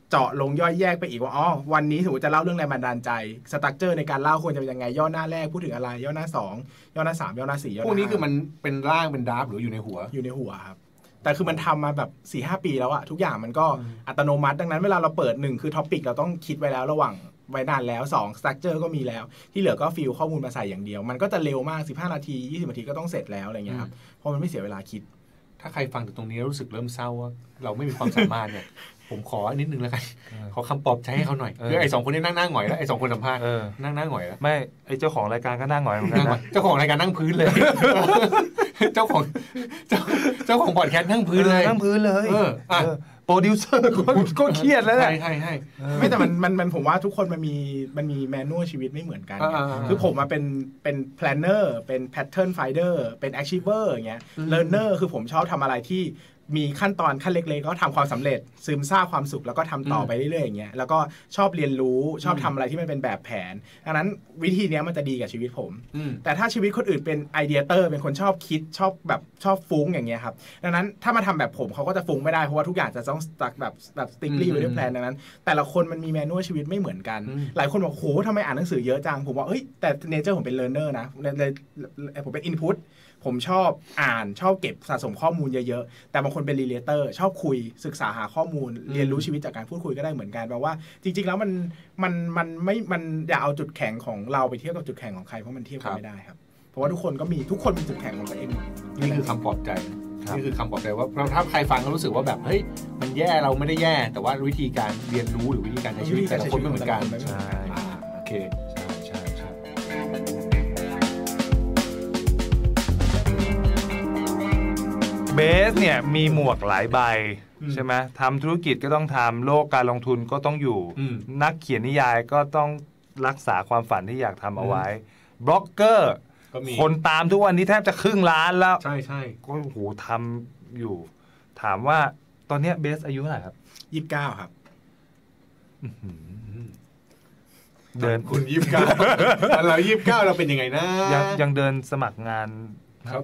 เจาะลงย่อยแยกไปอีกว่าอ๋อวันนี้สมมติจะเล่าเรื่องแรงบันดาลใจสตรัคเจอร์ในการเล่าควรจะเป็นยังไงย่อหน้าแรกพูดถึงอะไรย่อหน้าสองย่อหน้าสามย่อหน้าสี่ย่อหน้าพวกนี้คือมันเป็นร่างเป็นดราฟหรืออยู่ในหัวอยู่ในหัวครับแต่คือมันทำมาแบบ สี่ถึงห้า ปีแล้วอะทุกอย่างมันก็อัตโนมัติดังนั้นเวลาเราเปิดหนึ่งคือท็อปิกเราต้องคิดไว้แล้วระหว่างไว้นานแล้วสองสตรัคเจอร์ก็มีแล้วที่เหลือก็ฟีลข้อมูลมาใส่อย่างเดียวมันก็จะเร็วมากสิบห้านาทียี่สิบนาทีก็ต้องเสร็จแล้วอะไรเงี้ยครับเพราะมันไม่เสียเวลาคิดถ้าใครฟังถึงตรงนี้รู้สึกเริ่มเศร้าว่าเราไม่มีความสามารถเนี่ยผมขอนิดนึงแล้วกันขอคำปลอบใจให้เขาหน่อยคือไอ้สองคนนี้นั่งหน้าหงอยแล้วไอ้สองคนสัมภาษณ์นั่งหน้าหงอยแล้วไม่ไอ้เจ้าของรายการก็นั่งหงอยเหมือนกันเจ้าของรายการนั่งพื้นเลยเจ้าของเจ้าของบอดแคสต์นั่งพื้นเลยนั่งพื้นเลยโปรดิวเซอร์ก็เครียดแล้วแหละใช่ใช่ไม่แต่มันมันมันผมว่าทุกคนมันมีมันมีแมนนวลชีวิตไม่เหมือนกันคือผมมาเป็นเป็นแพลนเนอร์เป็นแพทเทิร์นไฟเดอร์เป็นแอคชีเวอร์อย่างเงี้ยเลิร์นเนอร์คือผมชอบทำอะไรที่ มีขั้นตอนขั้นเล็กๆก็ทำความสำเร็จซึมซาบความสุขแล้วก็ทำต่อไปเรื่อยๆอย่างเงี้ยแล้วก็ชอบเรียนรู้ชอบทำอะไรที่มันเป็นแบบแผนดังนั้นวิธีนี้มันจะดีกับชีวิตผมแต่ถ้าชีวิตคนอื่นเป็นไอเดียเตอร์เป็นคนชอบคิดชอบแบบชอบฟุ้งอย่างเงี้ยครับดังนั้นถ้ามาทำแบบผมเขาก็จะฟุ้งไม่ได้เพราะว่าทุกอย่างจะต้องตักแบบแบบสติ๊กลี่ไว้ด้วยแผนดังนั้นแต่ละคนมันมีแมนนวลชีวิตไม่เหมือนกันหลายคนบอกโหทำไมอ่านหนังสือเยอะจังผมว่าเฮ้ยแต่เนเจอร์ผมเป็นเลิร์นเนอร์นะผมเป็นอินพุตผมชอบอ่านชอบเก็บสะสมข้อมูลเยอะๆแต่บางคนเป็นรีเลเตอร์ชอบคุยศึกษาหาข้อมูลเรียนรู้ชีวิตจากการพูดคุยก็ได้เหมือนกันแปลว่าจริงๆแล้วมันมันมันไม่มันอย่าเอาจุดแข็งของเราไปเทียบกับจุดแข็งของใครเพราะมันเทียบกันไม่ได้ครับเพราะว่าทุกคนก็มีทุกคนมีจุดแข็งของตัวเองนี่คือคำปลอบใจนี่คือคำปลอบใจว่าถ้าใครฟังก็รู้สึกว่าแบบเฮ้ยมันแย่เราไม่ได้แย่แต่ว่าวิธีการเรียนรู้หรือวิธีการใช้ชีวิตแต่ละคนไม่เหมือนกันใช่โอเคเบสเนี่ยมีหมวกหลายใบใช่ไหมทำธุรกิจก็ต้องทำโลกการลงทุนก็ต้องอยู่นักเขียนนิยายก็ต้องรักษาความฝันที่อยากทำเอาไว้บล็อกเกอร์คนตามทุกวันนี้แทบจะครึ่งล้านแล้วใช่ใช่ก็โอ้โหทำอยู่ถามว่าตอนนี้เบสอายุเท่าไหร่ครับยี่สิบเก้าครับเดินคุณยี่สิบเก้าตอนเรายี่สิบเก้าเราเป็นยังไงนะยังยังเดินสมัครงาน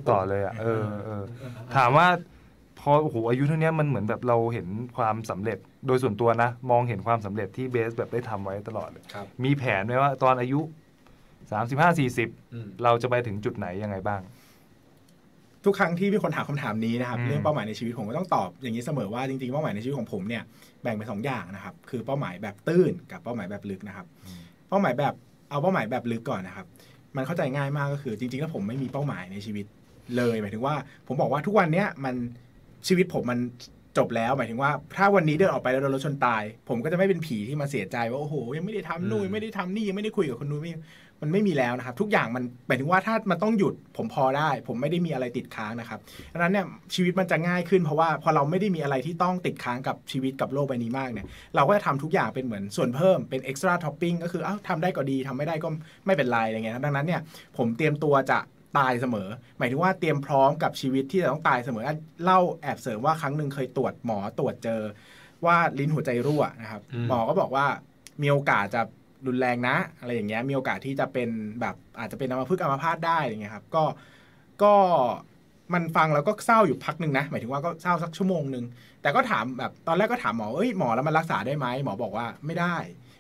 ต่อเลยอ่ะเออเออถามว่าพอโอ้โหอายุเท่านี้มันเหมือนแบบเราเห็นความสำเร็จโดยส่วนตัวนะมองเห็นความสำเร็จที่เบสแบบได้ทำไว้ตลอดเลยมีแผนไหมว่าตอนอายุ สามสิบห้า สี่สิบ เราจะไปถึงจุดไหนยังไงบ้างทุกครั้งที่พี่คนถามคำถามนี้นะครับเรื่องเป้าหมายในชีวิตผมก็ต้องตอบอย่างนี้เสมอว่าจริงๆเป้าหมายในชีวิตของผมเนี่ยแบ่งเป็นสองอย่างนะครับคือเป้าหมายแบบตื้นกับเป้าหมายแบบลึกนะครับเป้าหมายแบบเอาเป้าหมายแบบลึกก่อนนะครับมันเข้าใจง่ายมากก็คือจริงๆแล้วผมไม่มีเป้าหมายในชีวิตเลยหมายถึงว่าผมบอกว่าทุกวันนี้มันชีวิตผมมันจบแล้วหมายถึงว่าถ้าวันนี้เดินออกไปแล้วโดนรถชนตายผมก็จะไม่เป็นผีที่มาเสียใจว่าโอ้โหยังไม่ได้ทำนู่นไม่ได้ทำนี่ยังไม่ได้คุยกับคนนู้นนี่มันไม่มีแล้วนะครับทุกอย่างมันหมายถึงว่าถ้ามันต้องหยุดผมพอได้ผมไม่ได้มีอะไรติดค้างนะครับดังนั้นเนี่ยชีวิตมันจะง่ายขึ้นเพราะว่าพอเราไม่ได้มีอะไรที่ต้องติดค้างกับชีวิตกับโลกใบนี้มากเนี่ยเราก็จะทำทุกอย่างเป็นเหมือนส่วนเพิ่มเป็น extra topping ก็คือเอ้าทำได้ก็ดีทำไม่ได้ก็ไม่เป็นไรอะไรเงี้ยดังนั้นเนี่ยผมเตรียมตัวจะตายเสมอหมายถึงว่าเตรียมพร้อมกับชีวิตที่จะต้องตายเสมอเล่าแอบเสริมว่าครั้งหนึ่งเคยตรวจหมอตรวจเจอว่าลิ้นหัวใจรั่วนะครับหมอก็บอกว่ามีโอกาสจะรุนแรงนะอะไรอย่างเงี้ยมีโอกาสที่จะเป็นแบบอาจจะเป็นอัมพฤกษ์อัมพาตได้อย่างเงี้ยครับก็ก็มันฟังแล้วก็เศร้าอยู่พักนึงนะหมายถึงว่าก็เศร้าสักชั่วโมงนึงแต่ก็ถามแบบตอนแรกก็ถามหมอเอ้ยหมอแล้วมันรักษาได้ไหมหมอบอกว่าไม่ได้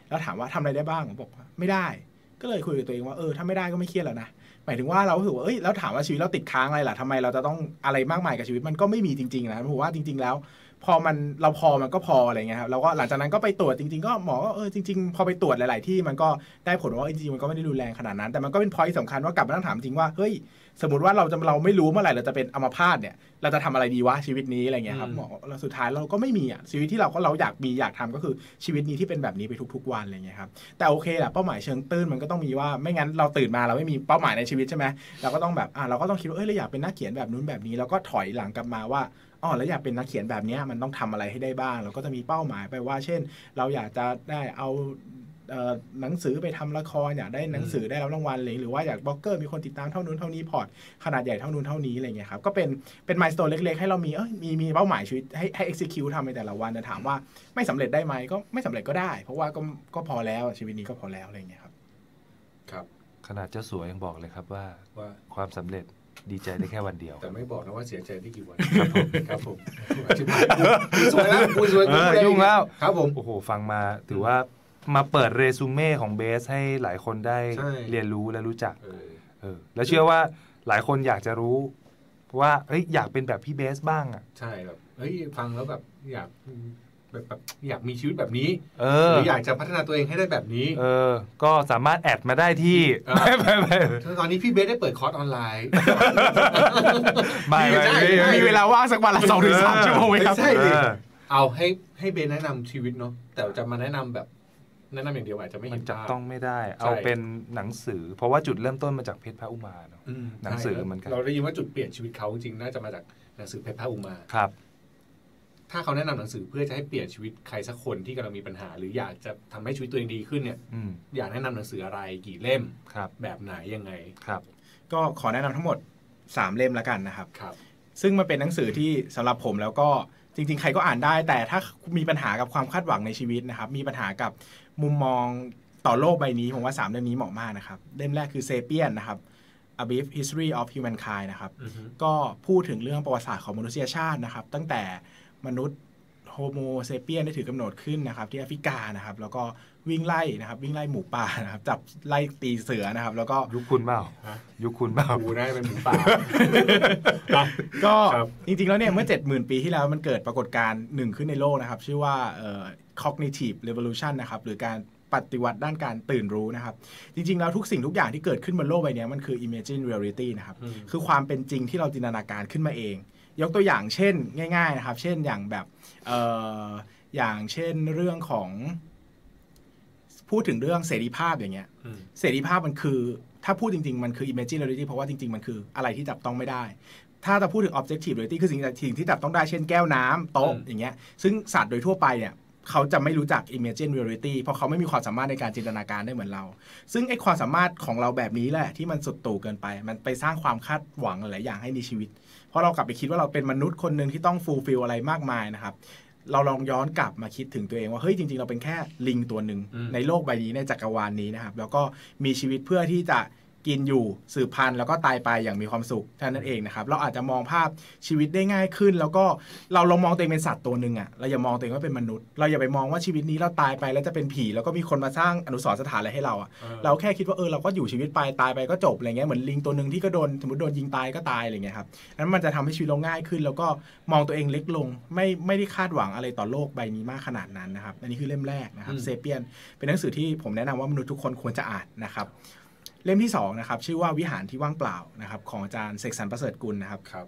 แล้วถามว่าทำอะไรได้บ้างผมบอกว่าไม่ได้ก็เลยคุยกับตัวเองว่าเออถ้าไม่ได้ก็ไม่เครียดแล้วนะหมายถึงว่าเราถือว่าเอ้ยแล้วถามว่าชีวิตเราติดค้างอะไรล่ะทำไมเราจะต้องอะไรมากมายกับชีวิตมันก็ไม่มีจริงๆนะผมว่าจริงๆแล้วพอมันเราพอมันก็พออะไรเงี้ยครับเราก็หลังจากนั้นก็ไปตรวจจริงๆก็หมอก็เออจริงๆพอไปตรวจหลายๆที่มันก็ได้ผลว่าจริงๆมันก็ไม่ได้รุนแรงขนาดนั้นแต่มันก็เป็น point สำคัญว่ากลับมาต้องถามจริงว่าเฮ้ยสมมติว่าเราจะเราไม่รู้เมื่อไหร่เราจะเป็นอัมพาตเนี่ยเราจะทำอะไรดีวะชีวิตนี้อะไรเงี้ยครับหมอเราสุดท้ายเราก็ไม่มีอ่ะชีวิตที่เราก็เราอยากมีอยากทำก็คือชีวิตนี้ที่เป็นแบบนี้ไปทุกๆวันอะไรเงี้ยครับแต่โอเคแหละเป้าหมายเชิงตื้นมันก็ต้องมีว่าไม่งั้นเราตื่นมาเราไม่มีเป้าหมายในชีวิตใช่ไหมเราก็ต้องแบบอ่ะเราก็ต้องคิดว่าเอ้ยเราอยากเป็นนักเขียนแบบนู้นแบบนี้แล้วก็ถอยหลังกลับมาว่าอ๋อแล้วอยากเป็นนักเขียนแบบนี้มันต้องทำอะไรให้ได้บ้างเราก็จะมีเป้าหมายไปว่าเช่นเราอยากจะได้เอาหนังสือไปทำละครอยากได้หนังสือได้รับรางวัลหรือว่าอยากบล็อกเกอร์มีคนติดตามเท่านู้นเท่านี้พอร์ตขนาดใหญ่เท่านู้นเท่านี้อะไรเงี้ยครับก็เป็นเป็นมายสโตนเล็กๆให้เรามีเอ้ยมีมีเป้าหมายชีวิตให้ให้ execute ทำในแต่ละวันแต่ถามว่าไม่สำเร็จได้ไหมก็ไม่สำเร็จก็ได้เพราะว่าก็ก็พอแล้วชีวิตนี้ก็พอแล้วอะไรเงี้ยครับครับขนาดเจ้าสัวยังบอกเลยครับว่าว่าความสำเร็จดีใจได้แค่วันเดียวแต่ไม่บอกนะว่าเสียใจได้กี่วันครับผมครับผมสวยแล้วสวยยุ่งแล้วครับผมโอ้โหฟังมาถือว่ามาเปิดเรซูเม่ของเบสให้หลายคนได้เรียนรู้และรู้จักเออแล้วเชื่อว่าหลายคนอยากจะรู้ว่าเอ้ยอยากเป็นแบบพี่เบสบ้างอ่ะใช่แบบเฮ้ยฟังแล้วแบบอยากแบบอยากมีชีวิตแบบนี้หรืออยากจะพัฒนาตัวเองให้ได้แบบนี้เออก็สามารถแอดมาได้ที่ตอนนี้พี่เบสได้เปิดคอร์สออนไลน์ไม่มีเวลาว่างสักวันละสองถึงสามชั่วโมงครับเอาให้ให้เบสแนะนำชีวิตเนาะแต่จะมาแนะนำแบบแนะนำอย่างเดียวอาจจะไม่เห็นมันจับต้องไม่ได้เอาเป็นหนังสือเพราะว่าจุดเริ่มต้นมาจากเพชรพระอุมาเนาะหนังสือมันเราได้ยินว่าจุดเปลี่ยนชีวิตเขาจริงน่าจะมาจากหนังสือเพชรพระอุมาครับถ้าเขาแนะนำหนังสือเพื่อจะให้เปลี่ยนชีวิตใครสักคนที่กำลังมีปัญหาหรืออยากจะทำให้ชีวิตตัวเองดีขึ้นเนี่ย อ, อยากแนะนำหนังสืออะไรกี่เล่มแบบไหนยังไงครับก็ขอแนะนำทั้งหมดสามเล่มละกันนะครับ ซึ่งมันเป็นหนังสือที่สำหรับผมแล้วก็จริงๆใครก็อ่านได้แต่ถ้ามีปัญหากับความคาดหวังในชีวิตนะครับมีปัญหากับมุมมองต่อโลกใบนี้ผมว่าสามเล่มนี้เหมาะมากนะครับเล่มแรกคือเซเปียนนะครับ A Brief History of Humankind นะครับ mm-hmm. ก็พูดถึงเรื่องประวัติศาสตร์ของมนุษยชาตินะครับตั้งแต่มนุษย์โฮโมเซเปียนได้ถือกำเนิดขึ้นนะครับที่แอฟริกานะครับแล้วก็วิ่งไล่นะครับวิ่งไล่หมูป่านะครับจับไล่ตีเสือนะครับแล้วก็ยุคคุณเปล่ายุคคุณเปล่ากูได้เป็นหมูป่าก็จริงๆแล้วเนี่ยเมื่อ เจ็ดหมื่น ปีที่แล้วมันเกิดปรากฏการณ์หนึ่งขึ้นในโลกนะครับชื่อว่าเอ่อ cognitive revolution นะครับหรือการปฏิวัติด้านการตื่นรู้นะครับจริงๆแล้วทุกสิ่งทุกอย่างที่เกิดขึ้นบนโลกใบนี้มันคือ imagine reality นะครับคือความเป็นจริงที่เราจินตนาการขึ้นมาเองยกตัวอย่างเช่นง่ายๆนะครับเช่นอย่างแบบเอ่ออย่างเช่นเรื่องของพูดถึงเรื่องเสรีภาพอย่างเงี้ยเสรีภาพมันคือถ้าพูดจริงๆมันคือ imagine reality เพราะว่าจริงๆมันคืออะไรที่จับต้องไม่ได้ถ้าจะพูดถึง objective reality คือสิ่งที่จับต้องได้เช่นแก้วน้ำโต๊ะอย่างเงี้ยซึ่งสัตว์โดยทั่วไปเนี่ยเขาจะไม่รู้จัก imagine reality เพราะเขาไม่มีความสามารถในการจินตนาการได้เหมือนเราซึ่งไอ้ความสามารถของเราแบบนี้แหละที่มันสุดโต่งเกินไปมันไปสร้างความคาดหวังหลายอย่างให้ในชีวิตเพราะเรากลับไปคิดว่าเราเป็นมนุษย์คนนึงที่ต้อง fulfill อะไรมากมายนะครับเราลองย้อนกลับมาคิดถึงตัวเองว่าเฮ้ยจริงๆเราเป็นแค่ลิงตัวนึงในโลกใบนี้ในจักรวาลนี้นะครับแล้วก็มีชีวิตเพื่อที่จะกินอยู่สืบพันธุ์แล้วก็ตายไปอย่างมีความสุขเท่านั้นเองนะครับเราอาจจะมองภาพชีวิตได้ง่ายขึ้นแล้วก็เราลองมองตัวเองเป็นสัตว์ตัวนึงอ่ะเราอย่ามองตัวเองว่าเป็นมนุษย์เราอย่าไปมองว่าชีวิตนี้เราตายไปแล้วจะเป็นผีแล้วก็มีคนมาสร้างอนุสรณ์สถานอะไรให้เราอ่ะเราแค่คิดว่าเออเราก็อยู่ชีวิตไปตายไปก็จบอะไรเงี้ยเหมือนลิงตัวนึงที่ก็โดนสมมติโดนยิงตายก็ตายอะไรเงี้ยครับนั้นมันจะทำให้ชีวิตเราง่ายขึ้นแล้วก็มองตัวเองเล็กลงไม่ไม่ได้คาดหวังอะไรต่อโลกใบนี้มากขนาดนั้นนะครับอันนี้คือเล่มแรกนะครับเซเปียนเป็นหนังสือที่ผมแนะนำว่ามนุษย์ทุกคนควรจะอ่านนะครับเล่มที่สองนะครับชื่อว่าวิหารที่ว่างเปล่านะครับของอาจารย์เสกสรรประเสริฐกุลนะครับครั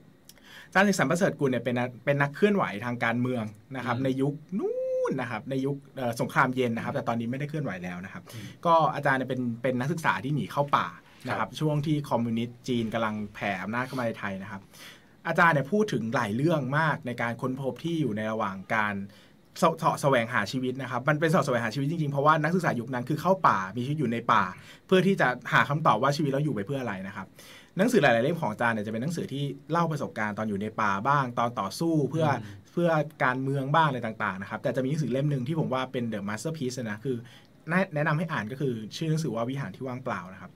บอาจารย์เสกสรรประเสริฐกุลเนี่ยเป็นเป็นนักเคลื่อนไหวทางการเมืองนะครับในยุคนู้นนะครับในยุคสงครามเย็นนะครับแต่ตอนนี้ไม่ได้เคลื่อนไหวแล้วนะครับก็อาจารย์เนี่ยเป็นเป็นนักศึกษาที่หนีเข้าป่านะครับช่วงที่คอมมิวนิสต์จีนกำลังแผ่อำนาจเข้ามาในไทยนะครับอาจารย์เนี่ยพูดถึงหลายเรื่องมากในการค้นพบที่อยู่ในระหว่างการเสาะแสวงหาชีวิตนะครับมันเป็นเสาะแสวงหาชีวิตจริงๆเพราะว่านักศึกษายุคนั้นคือเข้าป่ามีชีวิตอยู่ในป่าเพื่อที่จะหาคำตอบว่าชีวิตเราอยู่ไปเพื่ออะไรนะครับหนังสือหลายๆเล่มของอาจารย์เนี่ยจะเป็นหนังสือที่เล่าประสบการณ์ตอนอยู่ในป่าบ้างตอนต่อสู้เพื่อเพื่อการเมืองบ้างอะไรต่างๆนะครับแต่จะมีหนังสือเล่มนึงที่ผมว่าเป็น The Masterpiece นะคือแนะนำให้อ่านก็คือชื่อหนังสือว่าวิหารที่ว่างเปล่านะครั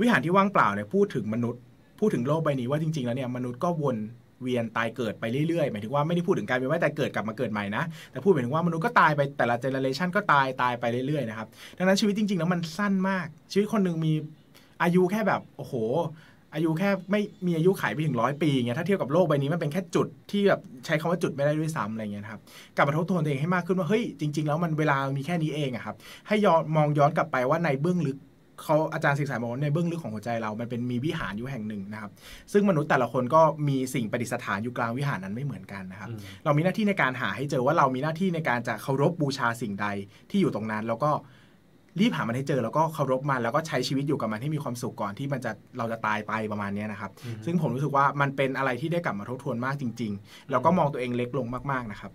บวิหารที่ว่างเปล่าเนี่ยพูดถึงมนุษย์พูดถึงโลกใบนี้ว่าจริงๆแล้วเนี่ยมนุษย์ก็วนเวียนตายเกิดไปเรื่อยๆหมายถึงว่าไม่ได้พูดถึงการเวียนว่ายตายเกิดกลับมาเกิดใหม่นะแต่พูดหมายถึงว่ามนุษย์ก็ตายไปแต่ละเจเนเรชันก็ตายตายไปเรื่อยๆนะครับดังนั้นชีวิตจริงๆแล้วมันสั้นมากชีวิตคนนึงมีอายุแค่แบบโอ้โหอายุแค่ไม่มีอายุขัยไปถึงหนึ่งร้อยปีเงี้ยถ้าเทียบกับโลกใบนี้มันเป็นแค่จุดที่แบบใช้คำว่าจุดไม่ได้ด้วยซ้ำอะไรเงี้ยครับกลับมาทบทวนตัวเองให้มากขึ้นว่าเฮ้ยจริงๆแล้วมันเวลามีแค่นี้เองอะครับให้ย้อนมองย้อนกลับไปว่าในเบื้องลึกเขาอาจารย์ศึกษาบอกว่าในเบื้องลึกของหัวใจเรามันเป็นมีวิหารอยู่แห่งหนึ่งนะครับซึ่งมนุษย์แต่ละคนก็มีสิ่งประดิษฐานอยู่กลางวิหารนั้นไม่เหมือนกันนะครับเรามีหน้าที่ในการหาให้เจอว่าเรามีหน้าที่ในการจะเคารพบูชาสิ่งใดที่อยู่ตรงนั้นแล้วก็รีบหามันให้เจอแล้วก็เคารพมันแล้วก็ใช้ชีวิตอยู่กับมันให้มีความสุขก่อนที่มันจะเราจะตายไปประมาณนี้นะครับซึ่งผมรู้สึกว่ามันเป็นอะไรที่ได้กลับมาทบทวนมากจริงๆแล้วก็มองตัวเองเล็กลงมากๆนะครับ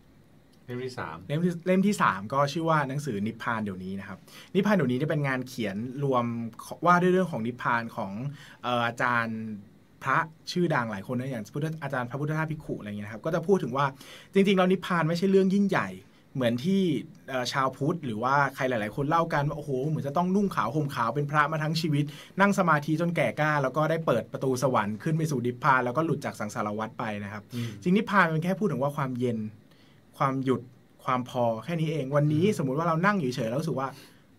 เล่มที่สามเล่มที่เล่มที่สามก็ชื่อว่าหนังสือนิพพานเดี๋ยวนี้นะครับนิพพานเดี๋ยวนี้ได้เป็นงานเขียนรวมว่าด้วยเรื่องของนิพพานของเอ่ออาจารย์พระชื่อดังหลายคนนะอย่างพุทธอาจารย์พระพุทธทาสภิกขุอะไรอย่างเงี้ยนะครับก็จะพูดถึงว่าจริงๆแล้วนิพพานไม่ใช่เรื่องยิ่งใหญ่เหมือนที่ชาวพุทธหรือว่าใครหลายๆคนเล่ากันว่าโอ้โหเหมือนจะต้องนุ่งขาวห่มขาวเป็นพระมาทั้งชีวิตนั่งสมาธิจนแก่กล้าแล้วก็ได้เปิดประตูสวรรค์ขึ้นไปสู่นิพพานแล้วก็หลุดจากสังสารวัฏไปนะครับจริงนิพพานมันแค่พูดถึงว่าความเย็นความหยุดความพอแค่นี้เองวันนี้สมมุติว่าเรานั่งอยู่เฉยแล้วรู้สึกว่า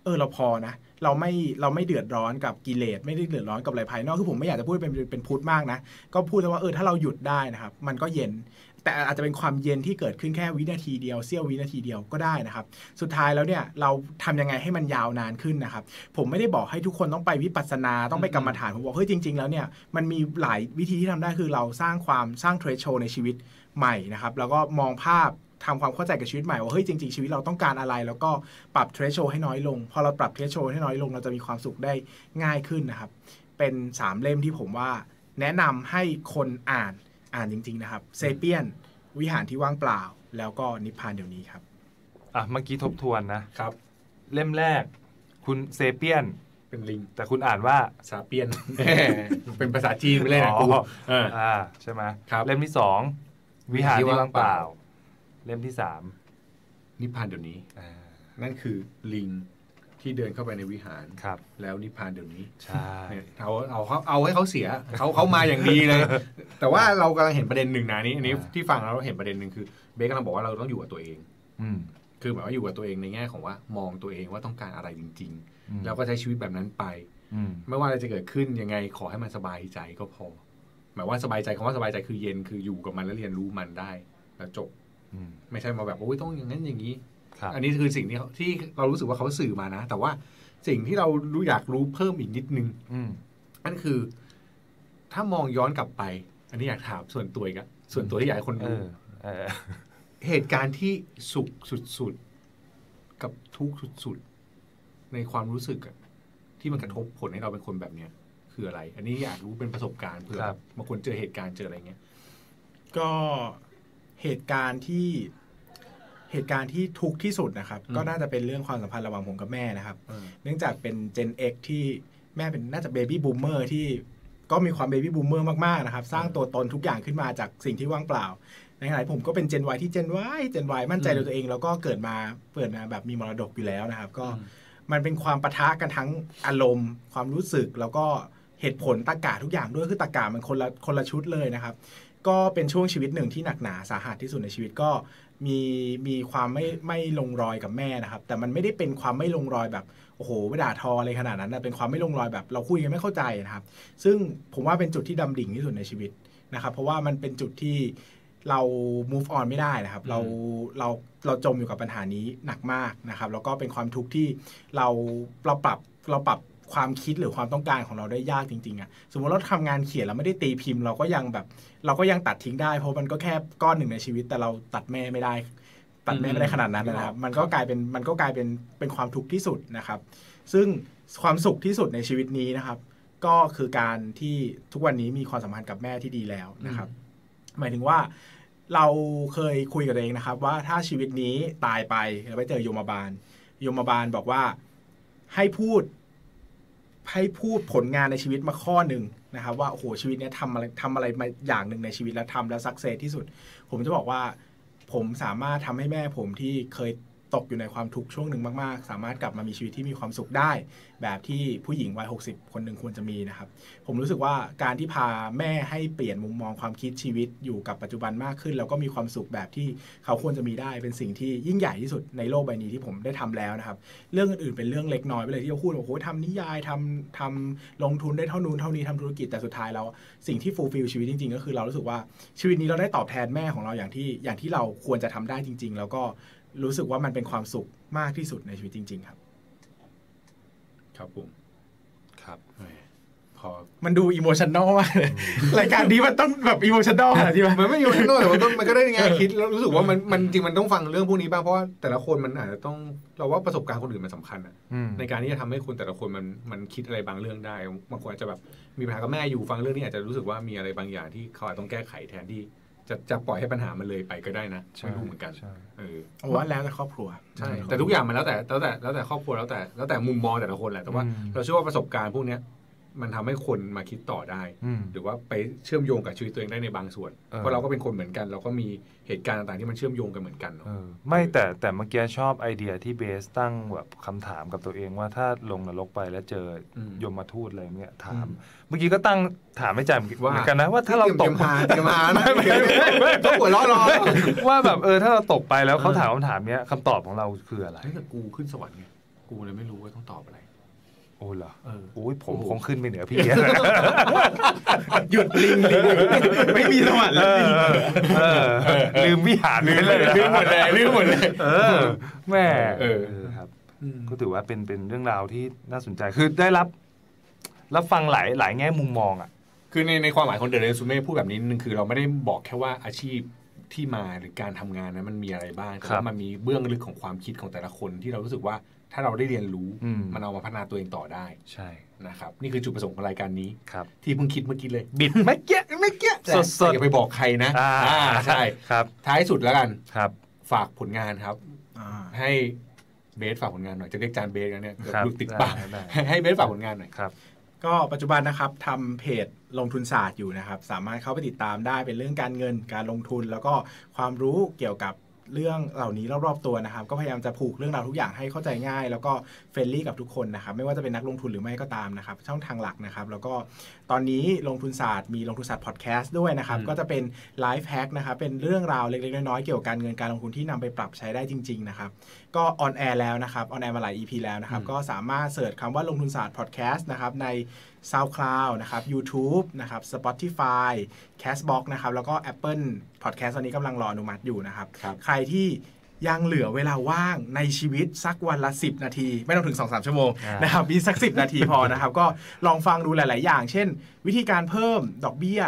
เออเราพอนะเราไม่เราไม่เดือดร้อนกับกิเลสไม่ได้เดือดร้อนกับอะไรภายนอกคือผมไม่อยากจะพูดเป็นเป็นพุทธมากนะก็พูดแต่ว่าเออถ้าเราหยุดได้นะครับมันก็เย็นแต่อาจจะเป็นความเย็นที่เกิดขึ้นแค่วินาทีเดียวเสี้ยววินาทีเดียวก็ได้นะครับสุดท้ายแล้วเนี่ยเราทำยังไงให้มันยาวนานขึ้นนะครับผมไม่ได้บอกให้ทุกคนต้องไปวิปัสสนาต้องไปกรรมฐานผมบอกเฮ้ยจริงๆแล้วเนี่ยมันมีหลายวิธีที่ทำได้คือเราสร้างความสร้างเทรชโชในชีวิตใหม่นะครับแล้วก็มองภาพทำความเข้าใจกับชีวิตใหม่ว่าเฮ้ยจริงๆชีวิตเราต้องการอะไรแล้วก็ปรับเทรชโชให้น้อยลงพอเราปรับเทรชโชให้น้อยลงเราจะมีความสุขได้ง่ายขึ้นนะครับเป็นสามเล่มที่ผมว่าแนะนำให้คนอ่านอ่านจริงๆนะครับเซเปียนวิหารที่ว่างเปล่าแล้วก็นิพพานเดี๋ยวนี้ครับอ่ะเมื่อกี้ทบทวนนะครับเล่มแรกคุณเซเปียน เป็นลิงแต่คุณอ่านว่าซาเปียนเป็นภาษาจีนไปเลยนะกูอ่าใช่ไหมเล่มที่สองวิหารที่ว่างเปล่าเล่มที่สามนิพพานเดี๋ยวนี้นั่นคือลิงที่เดินเข้าไปในวิหารครับแล้วนิพพานเดี๋ยวนี้ใช่เอาเอาเขาเอาให้เขาเสียเขาเขามาอย่างดีเลยแต่ว่าเรากำลังเห็นประเด็นหนึ่งนะนี้อันนี้ที่ฟังเราเห็นประเด็นหนึ่งคือเบคกำลังบอกว่าเราต้องอยู่กับตัวเองคือแบบว่าอยู่กับตัวเองในแง่ของว่ามองตัวเองว่าต้องการอะไรจริงๆแล้วก็ใช้ชีวิตแบบนั้นไปไม่ว่าอะไรจะเกิดขึ้นยังไงขอให้มันสบายใจก็พอหมายว่าสบายใจคำว่าสบายใจคือเย็นคืออยู่กับมันแล้วเรียนรู้มันได้แล้วจบไม่ใช่มาแบบโอ้ยต้องอย่างนั้นอย่างนี้อันนี้คือสิ่งที่ที่เรารู้สึกว่าเขาสื่อมานะแต่ว่าสิ่งที่เรารู้อยากรู้เพิ่มอีกนิดนึงนั่นคือถ้ามองย้อนกลับไปอันนี้อยากถามส่วนตัวอีกอะส่วนตัวที่อยากให้คนรู้เหตุการณ์ที่สุขสุดๆกับทุกข์สุดๆในความรู้สึกอะที่มันกระทบผลให้เราเป็นคนแบบเนี้ยคืออะไรอันนี้อยากรู้เป็นประสบการณ์เผื่อบางคนเจอเหตุการณ์เจออะไรเงี้ยก็เหตุการณ์ที่เหตุการณ์ที่ทุกข์ที่สุดนะครับก็น่าจะเป็นเรื่องความสัมพันธ์ระหว่างผมกับแม่นะครับเนื่องจากเป็น Gen X ที่แม่เป็นน่าจะ Baby Boomer ที่ก็มีความ Baby Boomer มากๆนะครับสร้างตัวตนทุกอย่างขึ้นมาจากสิ่งที่ว่างเปล่าในขณะที่ผมก็เป็น Gen Y ที่ Gen Y Gen Y มั่นใจในตัวเองแล้วก็เกิดมาเปิดมาแบบมีมรดกอยู่แล้วนะครับก็มันเป็นความปะทะกันทั้งอารมณ์ความรู้สึกแล้วก็เหตุผลตรรกะทุกอย่างด้วยคือตรรกะมันคนละคนละชุดเลยนะครับก็เป็นช่วงชีวิตหนึ่งที่หนักหนาสาหัสที่สุดในชีวิตก็มีมีความไม่ไม่ลงรอยกับแม่นะครับแต่มันไม่ได้เป็นความไม่ลงรอยแบบโอ้โหด่าทออะไรขนาดนั้นนะเป็นความไม่ลงรอยแบบเราคุยกันไม่เข้าใจนะครับซึ่งผมว่าเป็นจุดที่ดำดิ่งที่สุดในชีวิตนะครับเพราะว่ามันเป็นจุดที่เรา move on ไม่ได้นะครับเราเราเราจมอยู่กับปัญหานี้หนักมากนะครับแล้วก็เป็นความทุกข์ที่เราเราปรับเราปรับความคิดหรือความต้องการของเราได้ยากจริงๆอ่ะสมมติเราทำงานเขียนเราไม่ได้ตีพิมพ์เราก็ยังแบบเราก็ยังตัดทิ้งได้เพราะมันก็แค่ก้อนหนึ่งในชีวิตแต่เราตัดแม่ไม่ได้ตัดแม่ไม่ได้ขนาดนั้นนะครับมันก็กลายเป็นมันก็กลายเป็นเป็นความทุกข์ที่สุดนะครับซึ่งความสุขที่สุดในชีวิตนี้นะครับก็คือการที่ทุกวันนี้มีความสัมพันธ์กับแม่ที่ดีแล้วนะครับหมายถึงว่าเราเคยคุยกับตัวเองนะครับว่าถ้าชีวิตนี้ตายไปแล้วไปเจอโยมบาลโยมบาลบอกว่าให้พูดให้พูดผลงานในชีวิตมาข้อหนึ่งนะครับว่าโอ้โหชีวิตนี้ทำอะไรทำอะไรมาอย่างหนึ่งในชีวิตแล้วทำแล้วสักเซสที่สุดผมจะบอกว่าผมสามารถทำให้แม่ผมที่เคยตกอยู่ในความทุกข์ช่วงหนึ่งมากๆสามารถกลับมามีชีวิตที่มีความสุขได้แบบที่ผู้หญิงวัยหกสิบคนหนึ่งควรจะมีนะครับผมรู้สึกว่าการที่พาแม่ให้เปลี่ยนมุมมองความคิดชีวิตอยู่กับปัจจุบันมากขึ้นแล้วก็มีความสุขแบบที่เขาควรจะมีได้เป็นสิ่งที่ยิ่งใหญ่ที่สุดในโลกใบนี้ที่ผมได้ทำแล้วนะครับเรื่องอื่นๆเป็นเรื่องเล็กน้อยไปเลยที่เขาพูดว่าโอ้โหทำนิยายทำทำลงทุนได้เท่านู้นเท่านี้ทำธุรกิจแต่สุดท้ายแล้วสิ่งที่ฟูลฟิลชีวิตจริงๆก็คือเรารู้สึกว่าชีวิตนี้เราได้ตอบแทนแม่ของเราอย่างที่อย่างที่เราควรจะทำได้จริงๆแล้วก็รู้สึกว่ามันเป็นความสุขมากที่สุดในชีวิตจริงๆครับครับผมครับพอมันดูอิโมชันแนลมากเลยรายการนี้มันต้องแบบอิโมชันแนลอะไรที่มันมันไม่อิโมชันแนลแต่มันก็ได้ไงคิดแล้วรู้สึกว่ามันมันจริงมันต้องฟังเรื่องพวกนี้บ้างเพราะว่าแต่ละคนมันอาจจะต้องเราว่าประสบการณ์คนอื่นมันสำคัญอะในการที่จะทำให้คนแต่ละคนมันมันคิดอะไรบางเรื่องได้บางคนอาจจะแบบมีปัญหากับแม่อยู่ฟังเรื่องนี้อาจจะรู้สึกว่ามีอะไรบางอย่างที่เขาอาจต้องแก้ไขแทนที่จะจะปล่อยให้ปัญหามันเลยไปก็ได้นะไม่รู้เหมือนกันเออเอาว่าแล้วแต่ครอบครัวใช่แต่ทุกอย่างมันแล้วแต่แล้วแต่แล้วแต่ครอบครัวแล้วแต่แล้วแต่มุมมองแต่ละคนแหละแต่ว่าเราเชื่อว่าประสบการณ์พวกเนี้ยมันทำให้คนมาคิดต่อได้หรือว่าไปเชื่อมโยงกับชีวิตตัวเองได้ในบางส่วนเพราะเราก็เป็นคนเหมือนกันเราก็มีเหตุการณ์ต่างๆที่มันเชื่อมโยงกันเหมือนกันเนาะไม่แต่แต่เมื่อกี้ชอบไอเดียที่เบสตั้งแบบคำถามกับตัวเองว่าถ้าลงนรกไปแล้วเจอยมทูตอะไรเงี้ยถามเมื่อกี้ก็ตั้งถามไม่ใจเหมือนกันนะว่าถ้าเราตกมาจะมานะต้องหัวล้อรอว่าแบบเออถ้าเราตกไปแล้วเขาถามคำถามเนี้ยคำตอบของเราคืออะไรถ้ากูขึ้นสวรรค์ไงกูเลยไม่รู้ว่าต้องตอบอะไรโอ้ล่ะโอ้ยผมคงขึ้นไปเหนือพี่เยอะหยุดลิงลิงไม่มีสวรรค์แล้วลืมวิหารลืมเลยลืมหมดเลยลืมหมดเลยเออแม่เออครับก็ถือว่าเป็นเป็นเรื่องราวที่น่าสนใจคือได้รับรับฟังหลายหลายแง่มุมมองอ่ะคือในในความหมายของเดอะเรซูเม่พูดแบบนี้นึงคือเราไม่ได้บอกแค่ว่าอาชีพที่มาหรือการทำงานนั้นมันมีอะไรบ้างแต่ว่ามันมีเบื้องลึกของความคิดของแต่ละคนที่เรารู้สึกว่าถ้าเราได้เรียนรู้มันเอามาพัฒนาตัวเองต่อได้ใช่นะครับนี่คือจุดประสงค์ของรายการนี้ที่เพิ่งคิดเมื่อกี้เลยบิดไม่เกี้ยไม่เกี้ยสดๆอย่าไปบอกใครนะอ่าใช่ครับท้ายสุดแล้วกันครับฝากผลงานครับให้ เบสฝากผลงานหน่อยจะเรียกจานเบสกันเนี่ยดูติดปากให้เบสฝากผลงานหน่อยครับก็ปัจจุบันนะครับทำเพจลงทุนศาสตร์อยู่นะครับสามารถเข้าไปติดตามได้เป็นเรื่องการเงินการลงทุนแล้วก็ความรู้เกี่ยวกับเรื่องเหล่านี้รอบๆตัวนะครับก็พยายามจะผูกเรื่องราวทุกอย่างให้เข้าใจง่ายแล้วก็เฟรนลี่กับทุกคนนะครับไม่ว่าจะเป็นนักลงทุนหรือไม่ก็ตามนะครับช่องทางหลักนะครับแล้วก็ตอนนี้ลงทุนศาสตร์มีลงทุนศาสตร์พอดแคสต์ด้วยนะครับก็จะเป็นไลฟ์แฮกนะครับเป็นเรื่องราวเล็กๆน้อยๆเกี่ยวกับการเงินการลงทุนที่นำไปปรับใช้ได้จริงๆนะครับก็ออนแอร์แล้วนะครับออนแอร์มาหลาย อี พี แล้วนะครับก็สามารถเสิร์ชคำว่าลงทุนศาสตร์พอดแคสต์นะครับในSoundCloud นะครับ YouTube นะครับ Spotify Castbox นะครับแล้วก็ Apple Podcast ตอนนี้กำลังรออนุมัติอยู่นะครับใครที่ยังเหลือเวลาว่างในชีวิตสักวันละสิบนาทีไม่ต้องถึง สองถึงสาม ชั่วโมงนะครับมีสักสิบนาทีพอนะครับก็ลองฟังดูหลายๆอย่างเช่นวิธีการเพิ่มดอกเบี้ย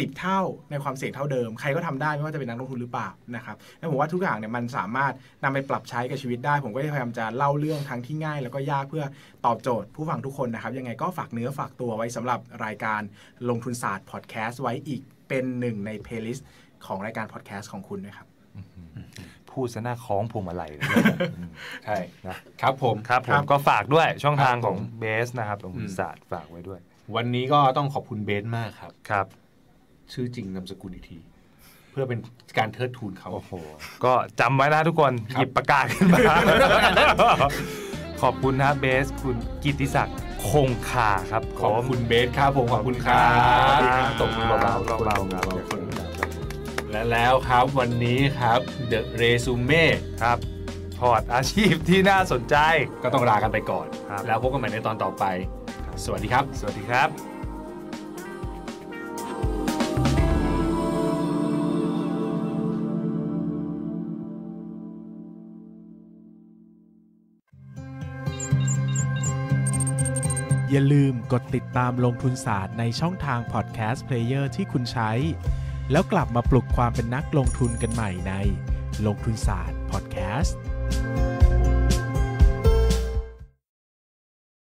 สิบเท่าในความเสี่ยงเท่าเดิมใครก็ทำได้ไม่ว่าจะเป็นนักลงทุนหรือเปล่านะครับแล้วผมว่าทุกอย่างเนี่ยมันสามารถนำไปปรับใช้กับชีวิตได้ผมก็พยายามจะเล่าเรื่องทั้งที่ง่ายแล้วก็ยากเพื่อตอบโจทย์ผู้ฟังทุกคนนะครับยังไงก็ฝากเนื้อฝากตัวไว้สำหรับรายการลงทุนศาสตร์พอดแคสต์ไว้อีกเป็นหนึ่งในเพลย์ลิสต์ของรายการพอดแคสต์ของคุณด้วยครับพูดซะหน้าคล้องพวงมาลัยเลยใช่นะครับผมครับผมก็ฝากด้วยช่องทางของเบสนะครับลงทุนศาสตร์ฝากไว้ด้วยวันนี้ก็ต้องขอบคุณเบสมากครับครับชื่อจริงนามสกุลอีกทีเพื่อเป็นการเทิดทูนเขาโอ้โหก็จำไว้นะทุกคนหยิบประกาศขึ้นมาขอบคุณนะเบสคุณกิตติศักดิ์คงคาครับขอบคุณเบสครับผมขอบคุณครับตกเบาๆเบาๆครับและแล้วครับวันนี้ครับ The Resume ครับพอร์ตอาชีพที่น่าสนใจก็ต้องลากันไปก่อนแล้วพบกันใหม่ในตอนต่อไปสวัสดีครับสวัสดีครับอย่าลืมกดติดตามลงทุนศาสตร์ในช่องทางพอดแคสต์เพลเยอร์ที่คุณใช้แล้วกลับมาปลุกความเป็นนักลงทุนกันใหม่ในลงทุนศาสตร์พอดแคสต์